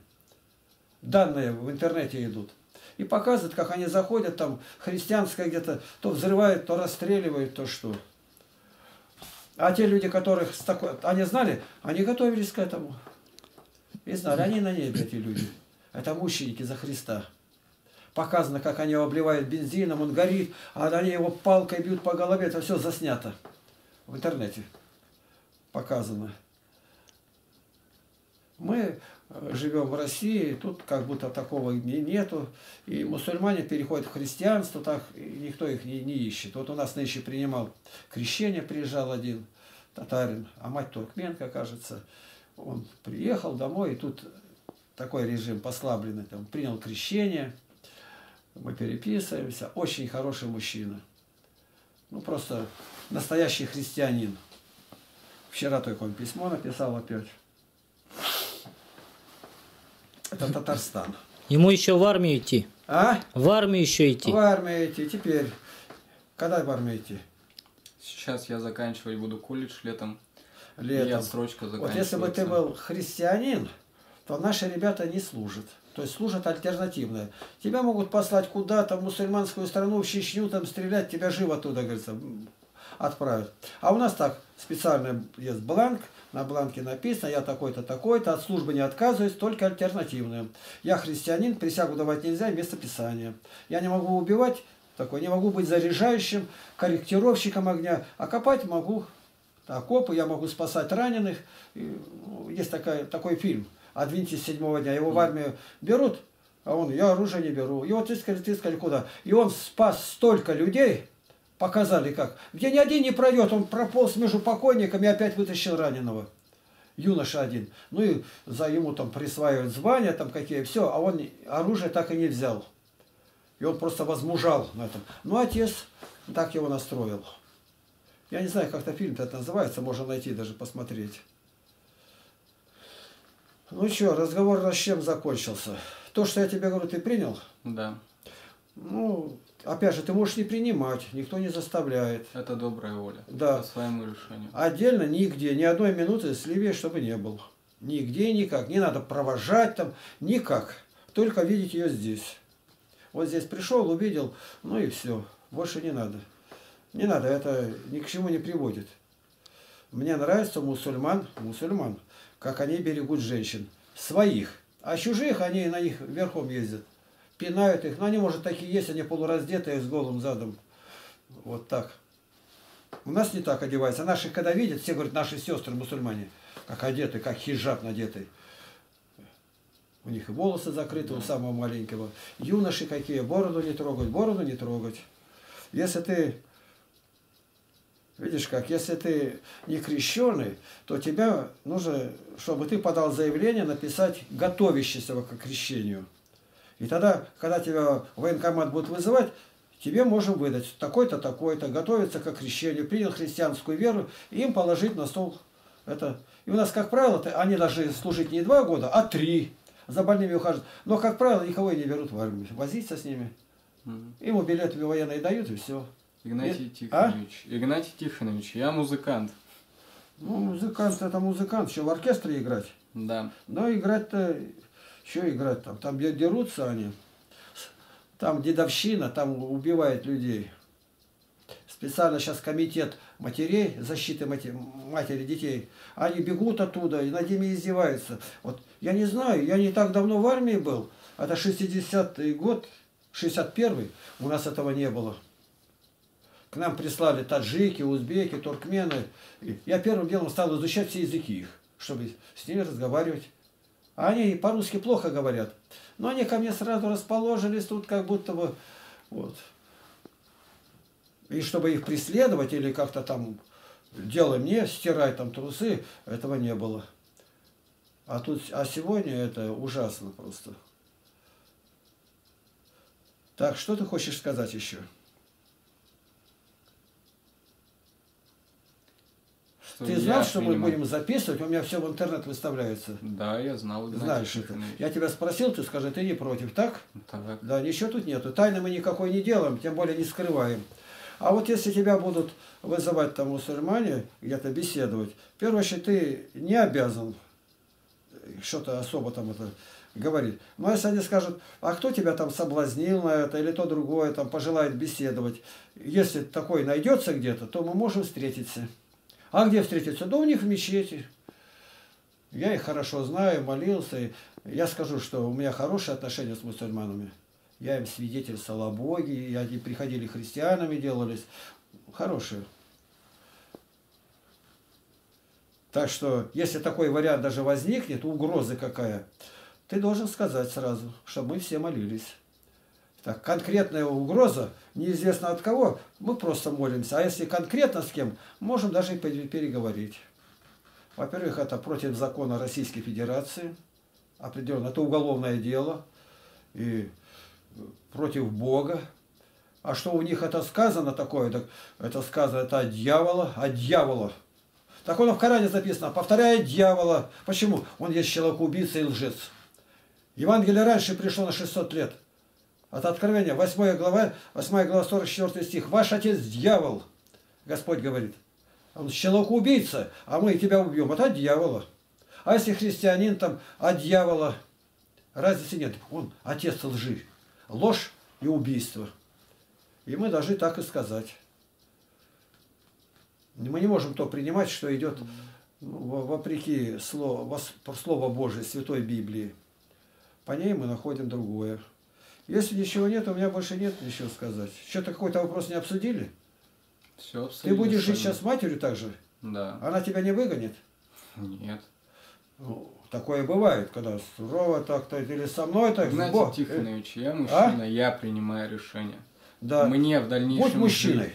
данные в интернете идут. И показывают, как они заходят, там христианское где-то, то взрывают, то расстреливают, то что. А те люди, которых они знали, они готовились к этому. И знали, они на небе, эти люди. Это мученики за Христа. Показано, как они его обливают бензином, он горит, а они его палкой бьют по голове. Это все заснято. В интернете показано. Мы живем в России, тут как будто такого нету. И мусульмане переходят в христианство, так никто их не ищет. Вот у нас нынче принимал крещение, приезжал один татарин, а мать туркменка, кажется. Он приехал домой, и тут такой режим послабленный. Там, принял крещение. Мы переписываемся. Очень хороший мужчина. Ну, просто настоящий христианин. Вчера только он письмо написал опять. Это Татарстан. Ему еще в армию идти? А? В армию еще идти? В армию идти. Теперь. Когда в армию идти? Сейчас я заканчивать буду колледж летом. Летом. Я срочка заканчиваю. Вот если бы ты был христианин, то наши ребята не служат. То есть служат альтернативное. Тебя могут послать куда-то в мусульманскую страну, в Чечню, там стрелять, тебя живо оттуда, говорится, отправят. А у нас так, специально есть бланк, на бланке написано, я такой-то, такой-то, от службы не отказываюсь, только альтернативное. Я христианин, присягу давать нельзя, вместо Писания. Я не могу убивать, такой, не могу быть заряжающим, корректировщиком огня, а копать могу, окопы, я могу спасать раненых. Есть такой фильм. Адвентист седьмого дня, его в армию берут, а он, я оружие не беру. Его тискали куда. И он спас столько людей, показали как. Где ни один не пройдет, он прополз между покойниками и опять вытащил раненого. Юноша один. Ну и за ему там присваивают звания, там какие, все, а он оружие так и не взял. И он просто возмужал на этом. Ну, отец так его настроил. Я не знаю, как-то фильм-то называется, можно найти, даже посмотреть. Ну что, разговор с чем закончился? То, что я тебе говорю, ты принял? Да. Ну, опять же, ты можешь не принимать, никто не заставляет. Это добрая воля. Да. По своему решению. Отдельно нигде, ни одной минуты с Ливией, чтобы не было. Нигде, никак. Не надо провожать там, никак. Только видеть ее здесь. Вот здесь пришел, увидел, ну и все. Больше не надо. Не надо, это ни к чему не приводит. Мне нравится мусульман. Как они берегут женщин. Своих. А чужих они на них верхом ездят. Пинают их. Но они, может, такие есть, они полураздетые, с голым задом. Вот так. У нас не так одеваются. Наши, когда видят, все говорят, наши сестры мусульмане. Как одеты, как хиджаб надеты. У них и волосы закрыты, у самого маленького. Юноши какие, бороду не трогать, Если ты... Видишь как, если ты не крещеный, то тебя нужно, чтобы ты подал заявление, написать готовящийся к крещению. И тогда, когда тебя военкомат будет вызывать, тебе можем выдать такой-то, такой-то, готовится к крещению, принял христианскую веру, и им положить на стол это. И у нас, как правило, они должны служить не 2 года, а 3. За больными ухаживают. Но, как правило, никого и не берут в армию. Возиться с ними. Ему билеты военные дают, и все. Игнатий Тихонович. А? Игнатий Тихонович, я музыкант. Ну, музыкант это музыкант, еще в оркестре играть. Да. Но играть-то, что играть там? Там дерутся они, там дедовщина, там убивает людей. Специально сейчас комитет матерей, защиты матери детей, они бегут оттуда и над ними издеваются. Вот я не знаю, я не так давно в армии был, Это 60-й год, 61-й, у нас этого не было. К нам прислали таджики, узбеки, туркмены. Я первым делом стал изучать все языки их, чтобы с ними разговаривать. А они по-русски плохо говорят. Но они ко мне сразу расположились тут, как будто бы... Вот. И чтобы их преследовать или как-то там... Делай мне, стирай там трусы, этого не было. А сегодня это ужасно просто. Так, что ты хочешь сказать еще? Что ты знал, что мы будем записывать? У меня все в интернет выставляется. Да, я знал. Знаешь это. Я тебя спросил, ты скажи, ты не против, так? Так. Да, ничего тут нету. Тайны мы никакой не делаем, тем более не скрываем. А вот если тебя будут вызывать там мусульмане, где-то беседовать, в первую очередь ты не обязан что-то особо там это говорить. Но если они скажут, а кто тебя там соблазнил на это, или то другое, там пожелает беседовать, если такой найдется где-то, то мы можем встретиться. А где встретиться? Да у них в мечети. Я их хорошо знаю, молился. И я скажу, что у меня хорошие отношения с мусульманами. Я им свидетельствовал о Боге, и они приходили христианами, делались. Хорошие. Так что, если такой вариант даже возникнет, угроза какая, ты должен сказать сразу, чтобы мы все молились. Так, конкретная угроза, неизвестно от кого, мы просто молимся. А если конкретно с кем, можем даже и переговорить. Во-первых, это против закона Российской Федерации. Определенно, это уголовное дело. И... против Бога. А что у них это сказано такое? Так это сказано, это от дьявола. От дьявола. Так оно в Коране записано. Повторяет дьявола. Почему? Он есть человек-убийца и лжец. Евангелие раньше пришло на 600 лет. От Откровения, 8 глава, 44 стих. Ваш отец дьявол, Господь говорит. Он человек-убийца, а мы тебя убьем. Это от дьявола. А если христианин там от дьявола? Разницы нет. Он отец лжи. Ложь и убийство. И мы должны так и сказать. Мы не можем то принимать, что идет вопреки Слову Божьей, Святой Библии. По ней мы находим другое. Если ничего нет, у меня больше нет ничего сказать. Что-то какой-то вопрос не обсудили? Все обсудили. Ты будешь жить сейчас с матерью также? Да. Она тебя не выгонит? Нет. Такое бывает, когда сурово так-то или со мной так. Игнатий Тихонович, я мужчина, я принимаю решение. Да. Мне в дальнейшем... Будь мужчиной.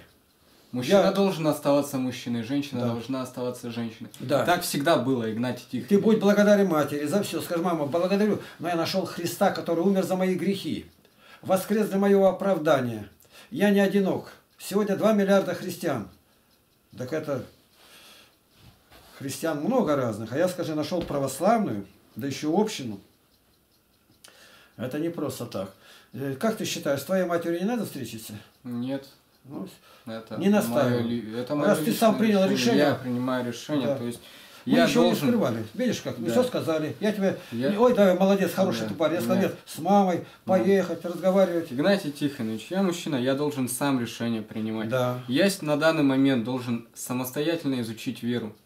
Мужчина должен оставаться мужчиной, женщина должна оставаться женщиной. Да. Так всегда было, Игнатий Тихонович. Ты будь благодарен матери за все. Скажи, мама, благодарю, но я нашел Христа, который умер за мои грехи. Воскрес для моего оправдания. Я не одинок. Сегодня 2 миллиарда христиан. Так это... Христиан много разных, а я, скажи, нашел православную, да еще общину. Это не просто так. Как ты считаешь, с твоей матерью не надо встретиться? Нет. Ну, это не настаивай. Раз ты сам принял решение. Я принимаю решение, да. То есть... Мы я ничего должен... не скрывали. Видишь, как? Мы все сказали. Я тебе... Ой, да, молодец, хороший ты парень. Я сказал, нет, с мамой поехать, разговаривать. Игнатий Тихонович, я мужчина, я должен сам решение принимать. Да. Я на данный момент должен самостоятельно изучить веру.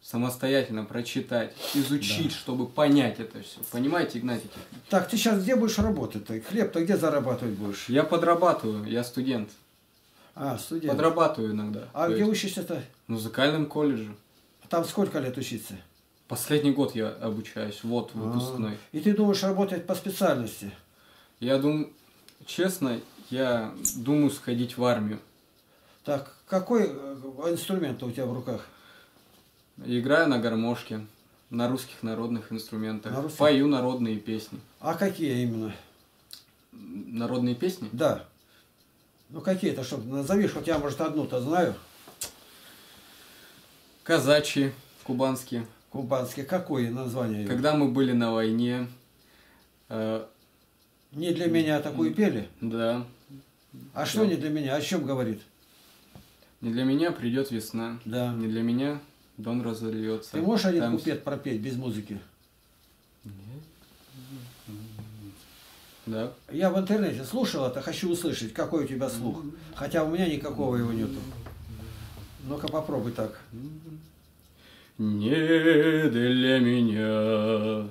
Самостоятельно прочитать, изучить, чтобы понять это все. Понимаете, Игнатий Тихонович? Так, ты сейчас где будешь работать-то? Хлеб-то где зарабатывать будешь? Я подрабатываю, я студент. А, студент. Подрабатываю иногда. А где учишься-то? В музыкальном колледже. Там сколько лет учиться? Последний год я обучаюсь, вот, выпускной. И ты думаешь работать по специальности? Я думаю, честно, я думаю сходить в армию. Так, какой инструмент у тебя в руках? Играю на гармошке, на русских народных инструментах, пою народные песни. А какие именно? Народные песни? Да. Ну какие-то, чтобы назовешь, вот я, может, одну-то знаю. Казачьи, кубанские. Кубанские, какое название? Когда мы были на войне. Не для меня такую пели? Да. А что не для меня? О чем говорит? Не для меня придет весна. Да. Не для меня... Дон разольется. Ты можешь один куплет пропеть без музыки? Нет. Да. Я в интернете слушал это, хочу услышать, какой у тебя слух. Хотя у меня никакого его нету. Ну-ка попробуй так. Не для меня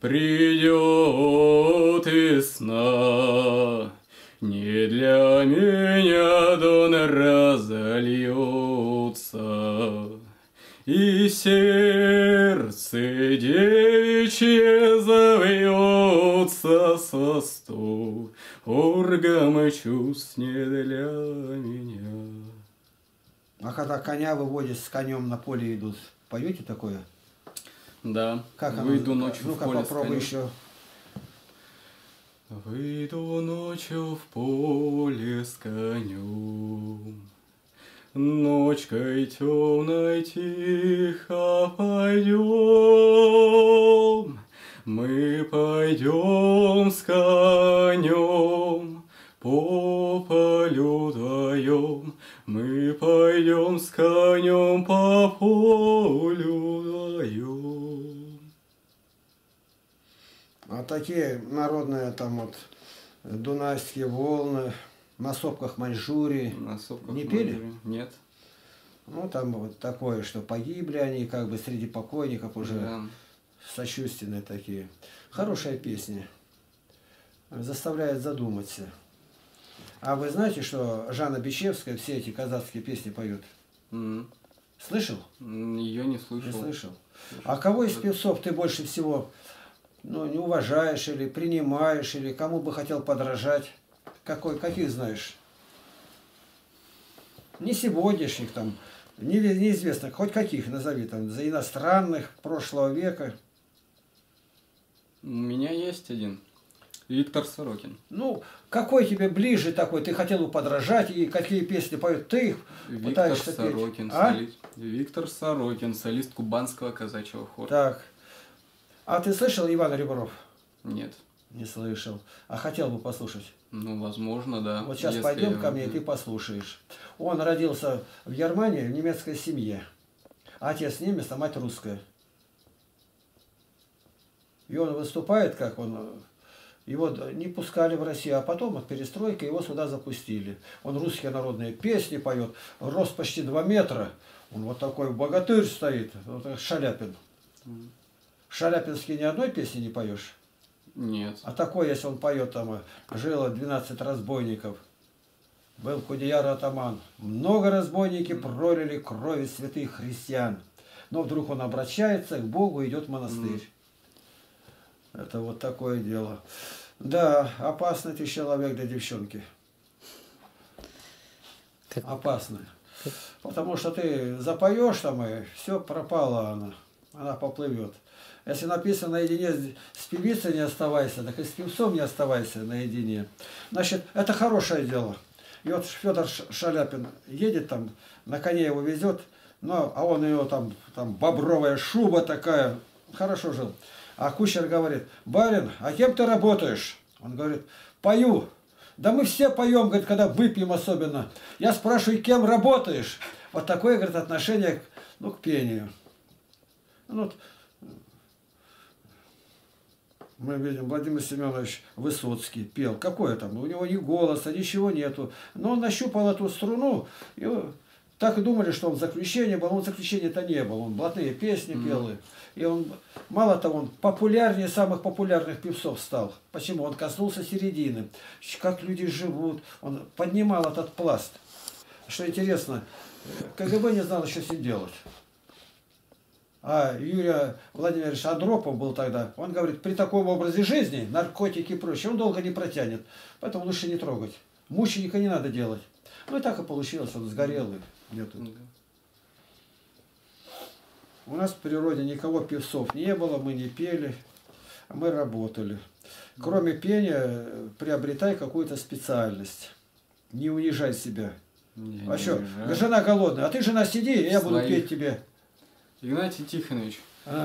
придет весна, не для меня дон разольется, и сердце девичье завьется со сторгом чувств не для меня. А когда коня выводишь, с конем на поле идут, поете такое? Да. Как выйду оно, ночью в поле. Попробуй еще. Выйду ночью в поле с конем, ночкой темной тихо пойдем, мы пойдем с конем по полю вдвоем, мы пойдем с конем по полю вдвоем. А такие народные там вот дунайские волны, на сопках Маньчжурии не пели? Нет. Ну там вот такое, что погибли они как бы среди покойников уже, да. Сочувственные такие. Хорошая песня, заставляет задуматься. А вы знаете, что Жанна Бичевская все эти казахские песни поют? Слышал? Ее не слышал. Не слышал. А кого из певцов ты больше всего не уважаешь или принимаешь, или кому бы хотел подражать? Каких знаешь? Не сегодняшних там, неизвестных, хоть каких назови там, за иностранных, прошлого века. У меня есть один. Виктор Сорокин. Ну, какой тебе ближе такой? Ты хотел бы подражать, и какие песни поют? Ты их пытаешься петь. Виктор Сорокин, солист Кубанского казачьего хора. Так. А ты слышал Иван Ребров? Нет. Не слышал. А хотел бы послушать? Ну, возможно, да. Вот сейчас пойдем ко мне, и ты послушаешь. Он родился в Германии, в немецкой семье. Отец немец, а мать русская. И он выступает, как он... Его не пускали в Россию, а потом от перестройки его сюда запустили. Он русские народные песни поет, рост почти 2 метра. Он вот такой богатырь стоит, вот Шаляпин. Шаляпинский ни одной песни не поешь? Нет. А такой, если он поет, там, жило 12 разбойников. Был Кудеяр атаман. Много разбойники пролили крови святых христиан. Но вдруг он обращается к Богу, идет в монастырь. Это вот такое дело. Да, опасный ты человек для девчонки. Опасный. Потому что ты запоешь там, и все, пропала она. Она поплывет. Если написано наедине с певицей не оставайся, так и с певцом не оставайся наедине. Значит, это хорошее дело. И вот Федор Шаляпин едет там, на коне его везет, а он у него там бобровая шуба такая. Хорошо жил. А кучер говорит: барин, а кем ты работаешь? Он говорит: пою. Да мы все поем, говорит, когда выпьем особенно. Я спрашиваю, кем работаешь? Вот такое, говорит, отношение к пению. Мы видим, Владимир Семенович Высоцкий пел. Какое там? У него ни голоса, ничего нету. Но он нащупал эту струну. И так и думали, что он в заключении был. Он в заключении-то не был. Он блатные песни пел. И он, мало того, он популярнее самых популярных певцов стал. Почему? Он коснулся середины. Как люди живут. Он поднимал этот пласт. Что интересно, КГБ не знал еще с ним делать. А Юрий Владимирович Андропов был тогда. Он говорит, при таком образе жизни, наркотики и прочее, он долго не протянет. Поэтому лучше не трогать. Мученика не надо делать. Ну и так и получилось. Он сгорел. У нас в природе никого певцов не было, мы не пели, мы работали. Кроме пения, приобретай какую-то специальность. Не унижай себя. А что, жена голодная, а ты, жена, сиди, и я буду петь тебе. Игнатий Тихонович,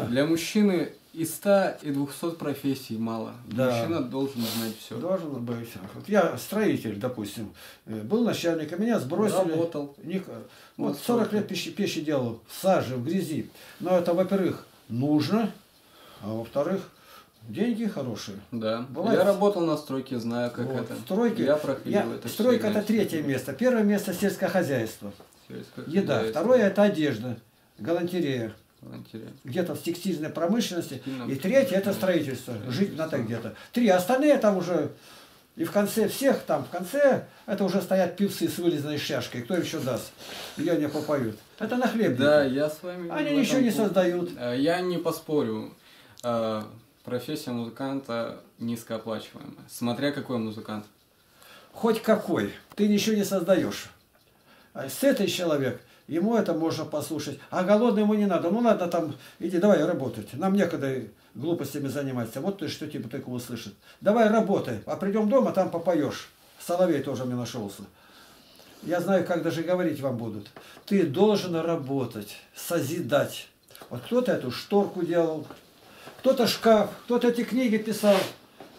для мужчины и 100, и 200 профессий мало. Да. Мужчина должен знать все. Должен быть. Вот я строитель, допустим, был начальником, меня сбросили. Работал. Вот 40 лет пищи делал, в саже, в грязи. Но это, во-первых, нужно, а во-вторых, деньги хорошие. Да. Бывает. Я работал на стройке, знаю, как это. Стройки. Я проходил это. Стройка – это 3-е место. 1-е место – сельское хозяйство. Еда. 2-е – это одежда. Галантерея. где-то с текстильной промышленности, и третье это строительство, жить надо где-то. Три, остальные там уже, и в конце всех там, в конце, это уже стоят певцы с вылизанной шашкой, кто еще даст, ее не попоют. Это на хлеб. Да, я с вами... Они ничего не создают. Я не поспорю, профессия музыканта низкооплачиваемая, смотря какой музыкант. Хоть какой, ты ничего не создаешь. А с этой человек... Ему это можно послушать. А голодный ему не надо. Ну ладно, там, иди, давай работать. Нам некогда глупостями заниматься. Вот ты что тебе только услышит. Давай работай. А придем дома, там попоешь. Соловей тоже мне нашелся. Я знаю, как даже говорить вам будут. Ты должен работать, созидать. Вот кто-то эту шторку делал, кто-то шкаф, кто-то эти книги писал,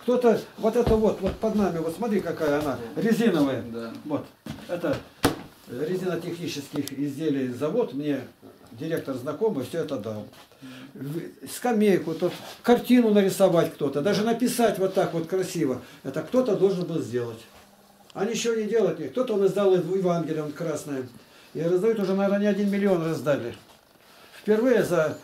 кто-то вот это вот под нами. Вот смотри, какая она, резиновая. Да. Вот, это... резинотехнических изделий завод, мне директор знакомый все это дал. Скамейку, тут картину нарисовать кто-то, даже написать вот так вот красиво, это кто-то должен был сделать. А ничего не делать, кто-то он издал Евангелие, он красное, и раздают уже, наверное, не 1 миллион раздали. Впервые за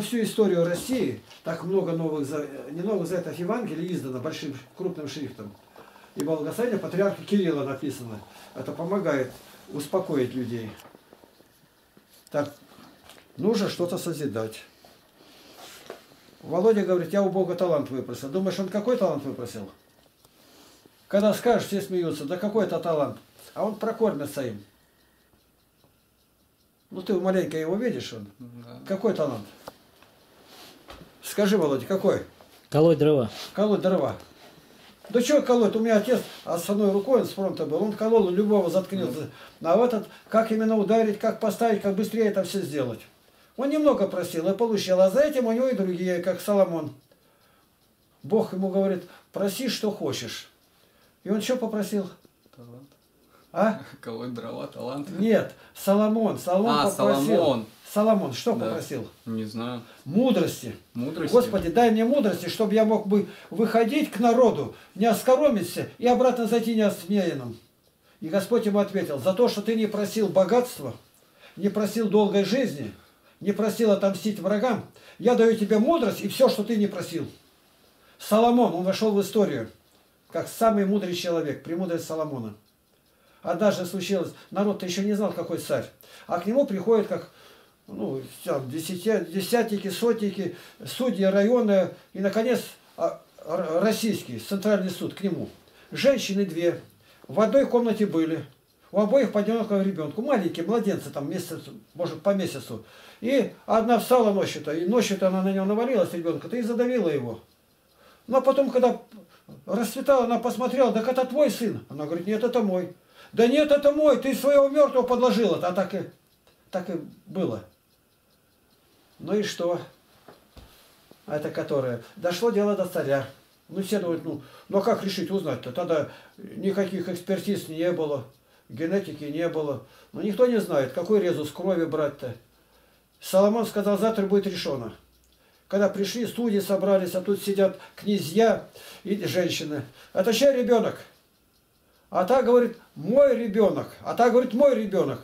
всю историю России так много новых, не новых заветов Евангелия издано большим крупным шрифтом. И благословение патриарха Кирилла написано. Это помогает успокоить людей. Так, нужно что-то созидать. Володя говорит, я у Бога талант выпросил. Думаешь, он какой талант выпросил? Когда скажешь, все смеются, да какой это талант? А он прокормится им. Ну ты маленько его видишь, он. Да. Какой талант? Скажи, Володя, какой? Колоть дрова. Колоть дрова. Да что колоть? У меня отец основной рукой, он с фронта был, он колол, он любого заткнется. А в этот, как именно ударить, как поставить, как быстрее это все сделать. Он немного просил и получил, а за этим у него и другие, как Соломон. Бог ему говорит, проси, что хочешь. И он что попросил? Талант. А? Колоть дрова, талант. Нет, Соломон попросил. Соломон что попросил? Не знаю. Мудрости. Мудрости. Господи, дай мне мудрости, чтобы я мог бы выходить к народу, не оскоромиться и обратно зайти не осмеянным. И Господь ему ответил, за то, что ты не просил богатства, не просил долгой жизни, не просил отомстить врагам, я даю тебе мудрость и все, что ты не просил. Соломон, он вошел в историю, как самый мудрый человек, премудрость Соломона. А даже случилось, народ-то еще не знал, какой царь, а к нему приходит как... Ну, там, десятники, сотники, судьи, районы, и, наконец, российский, центральный суд к нему. Женщины две, в одной комнате были, у обоих по одинокому ребенку, маленькие, младенцы, там, месяц, может, по месяцу. И одна встала ночью-то, и ночью-то она на него навалилась, ребенка-то, и задавила его. Ну, а потом, когда расцветала, она посмотрела, так это твой сын. Она говорит, нет, это мой. Да нет, это мой, ты своего мертвого подложила. А так и было. Ну и что? Это которое. Дошло дело до царя. Ну все думают, ну как решить, узнать-то? Тогда никаких экспертиз не было, генетики не было. Ну никто не знает, какой резус крови брать-то. Соломон сказал, завтра будет решено. Когда пришли, судьи собрались, а тут сидят князья и женщины. Это чей ребенок? А та говорит, мой ребенок. А та говорит, мой ребенок.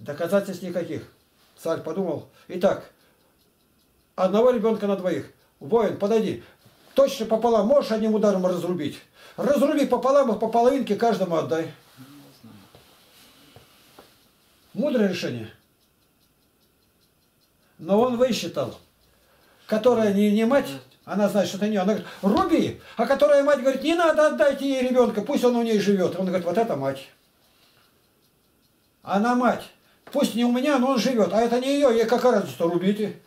Доказательств никаких. Царь подумал. Итак, одного ребенка на двоих. Воин, подойди. Точно пополам можешь одним ударом разрубить? Разруби пополам, их по половинке каждому отдай. Мудрое решение. Но он высчитал. Которая не мать, она знает, что это не. Она говорит, руби. А которая мать говорит, не надо, отдайте ей ребенка, пусть он у ней живет. Он говорит, вот это мать. Она мать. Пусть не у меня, но он живет. А это не ее, ей какая разница, рубите.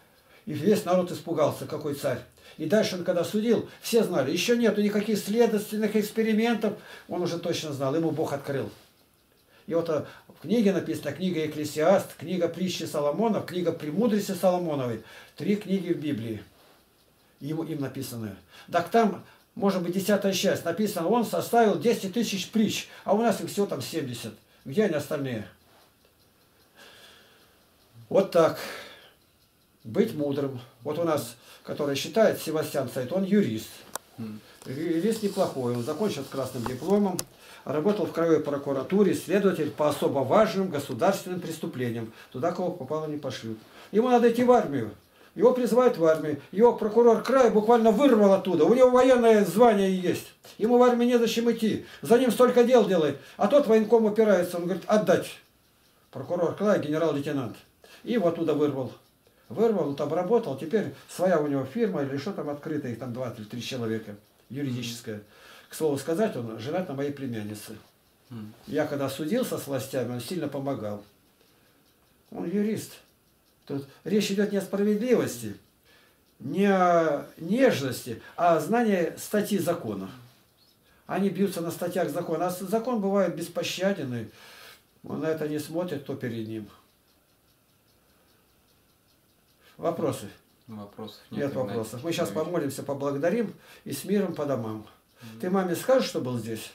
И весь народ испугался, какой царь. И дальше он, когда судил, все знали, еще нету никаких следственных экспериментов. Он уже точно знал, ему Бог открыл. И вот в книге написано, книга Екклесиаст, книга Притчи Соломонов, книга Премудрости Соломоновой. 3 книги в Библии, им написаны. Так там, может быть, 10-я часть написано, он составил 10 тысяч притч, а у нас их всего там 70. Где они остальные? Вот так. Быть мудрым. Вот у нас, который считает, Севастьян Сайт, он юрист. Юрист неплохой, он закончил с красным дипломом, работал в краевой прокуратуре, следователь по особо важным государственным преступлениям. Туда, кого попало, не пошлют. Ему надо идти в армию. Его призывают в армию. Его прокурор края буквально вырвал оттуда. У него военное звание есть. Ему в армии незачем идти. За ним столько дел делает. А тот военком упирается. Он говорит, отдать. Прокурор края, генерал-лейтенант. И его оттуда вырвал. Вырвал, вот обработал. Теперь своя у него фирма или что там открыто. Их там 2 или 3 человека. Юридическая. К слову сказать, он женат на моей племяннице. Я когда судился с властями, он сильно помогал. Он юрист. Тут речь идет не о справедливости, не о нежности, а о знании статьи закона. Они бьются на статьях закона. А закон бывает беспощаден, и он на это не смотрит, кто перед ним. Вопросы? Вопросов нет. Нет вопросов. Мы сейчас помолимся, поблагодарим и с миром по домам. Ты маме скажешь, что был здесь?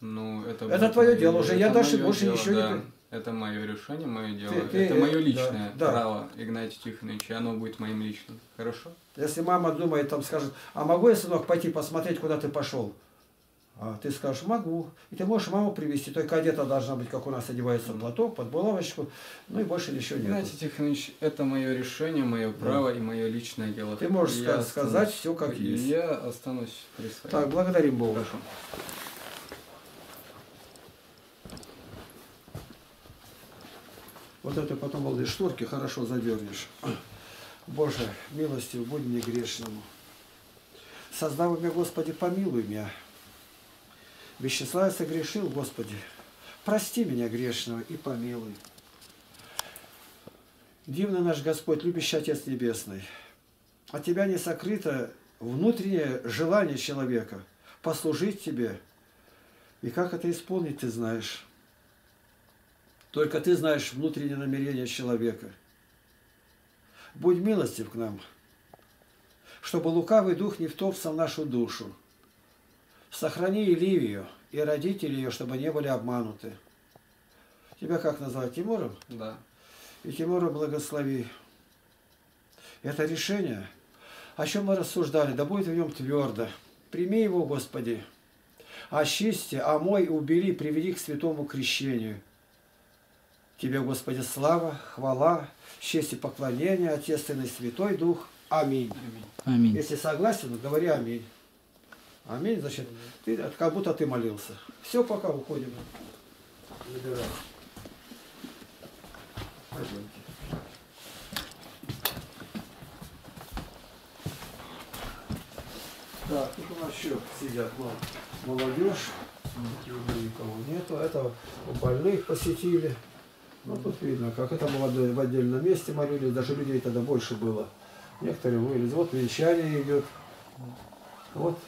Ну, это твое дело уже. Я даже больше ничего не... Это мое решение, мое дело. Это мое личное право, Игнатий Тихонович, и оно будет моим личным. Хорошо? Если мама думает, там скажет, а могу я, сынок, пойти посмотреть, куда ты пошел? А ты скажешь, могу. И ты можешь маму привести. Только одета должна быть, как у нас одевается, платок, под булавочку, ну и больше ничего нет. Игнатий Тихонович, это мое решение, мое право и мое личное дело. Ты можешь сказать все как есть. Я останусь при своем. Так, благодарим Бога. Хорошо. Вот это потом волны шторки хорошо задернешь. Боже, милостью будь мне грешному. Создавай меня, Господи, помилуй меня. Вячеслав согрешил, Господи. Прости меня грешного и помилуй. Дивный наш Господь, любящий Отец Небесный. От Тебя не сокрыто внутреннее желание человека послужить Тебе. И как это исполнить, Ты знаешь. Только Ты знаешь внутреннее намерение человека. Будь милостив к нам, чтобы лукавый дух не втопся в нашу душу. Сохрани и Ливию, и родители ее, чтобы не были обмануты. Тебя как назвать? Тимуром? Да. И Тимура благослови. Это решение, о чем мы рассуждали, да будет в нем твердо. Прими его, Господи. Очисти, омой, убери, приведи к святому крещению. Тебе, Господи, слава, хвала, честь и поклонение, Отец, Сын и Святой Дух. Аминь. Аминь. Если согласен, говори аминь. Аминь, значит, ты, как будто ты молился. Все, пока уходим. Выбирай. Пойдемте. Так, тут у нас еще сидят молодежь, никого нету, это больных посетили. Ну, тут видно, как это было в отдельном месте молились, даже людей тогда больше было. Некоторые вылезли. Вот венчание идет. Вот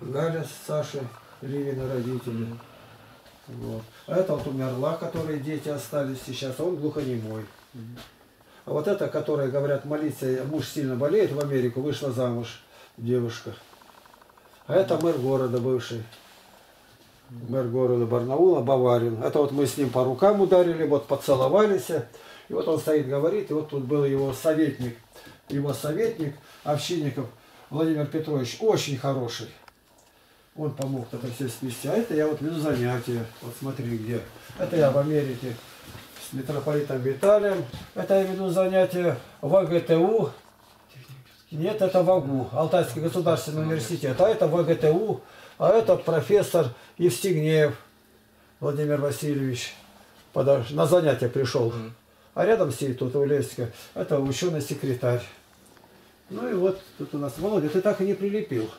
Галя с Сашей, Ливина родители. Вот. А это вот умерла, которые дети остались сейчас, а он глухонемой. А вот это, которая, говорят, молиться, муж сильно болеет в Америку, вышла замуж девушка. А это мэр города бывший. Мэр города Барнаула, Баварин. Это вот мы с ним по рукам ударили, вот поцеловались. И вот он стоит, говорит, и вот тут был его советник Овчинников Владимир Петрович, очень хороший. Он помог это все свести. А это я вот веду занятия, вот смотри где. Это я в Америке с митрополитом Виталием. Это я веду занятия в АГТУ. Нет, это ВАГУ, Алтайский государственный университет. А это ВГТУ. А это профессор Евстигнеев Владимир Васильевич на занятия пришел. А рядом сидит тут у Лесика, это ученый-секретарь. Ну и вот тут у нас, Володя, ты так и не прилепил.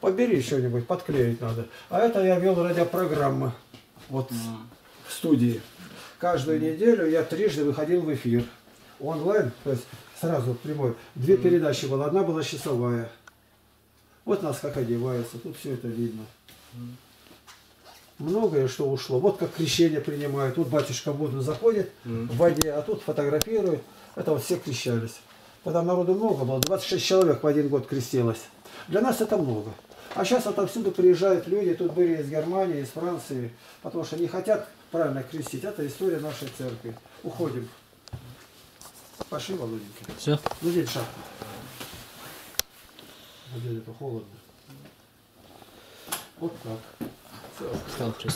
Побери что-нибудь, подклеить надо. А это я вел радиопрограммы вот в студии. Каждую неделю я трижды выходил в эфир. Онлайн, то есть сразу прямой. 2 передачи было, одна была часовая. Вот нас как одевается, тут все это видно. Многое что ушло. Вот как крещение принимают. Тут батюшка в воду заходит, в воде, а тут фотографирует. Это вот все крещались. Когда народу много было, 26 человек в один год крестилось. Для нас это много. А сейчас отовсюду приезжают люди, тут были из Германии, из Франции, потому что не хотят правильно крестить. Это история нашей церкви. Уходим. Пошли, Володенька. Все. Ну, здесь шапку. одели, то холодно. Вот так. Все.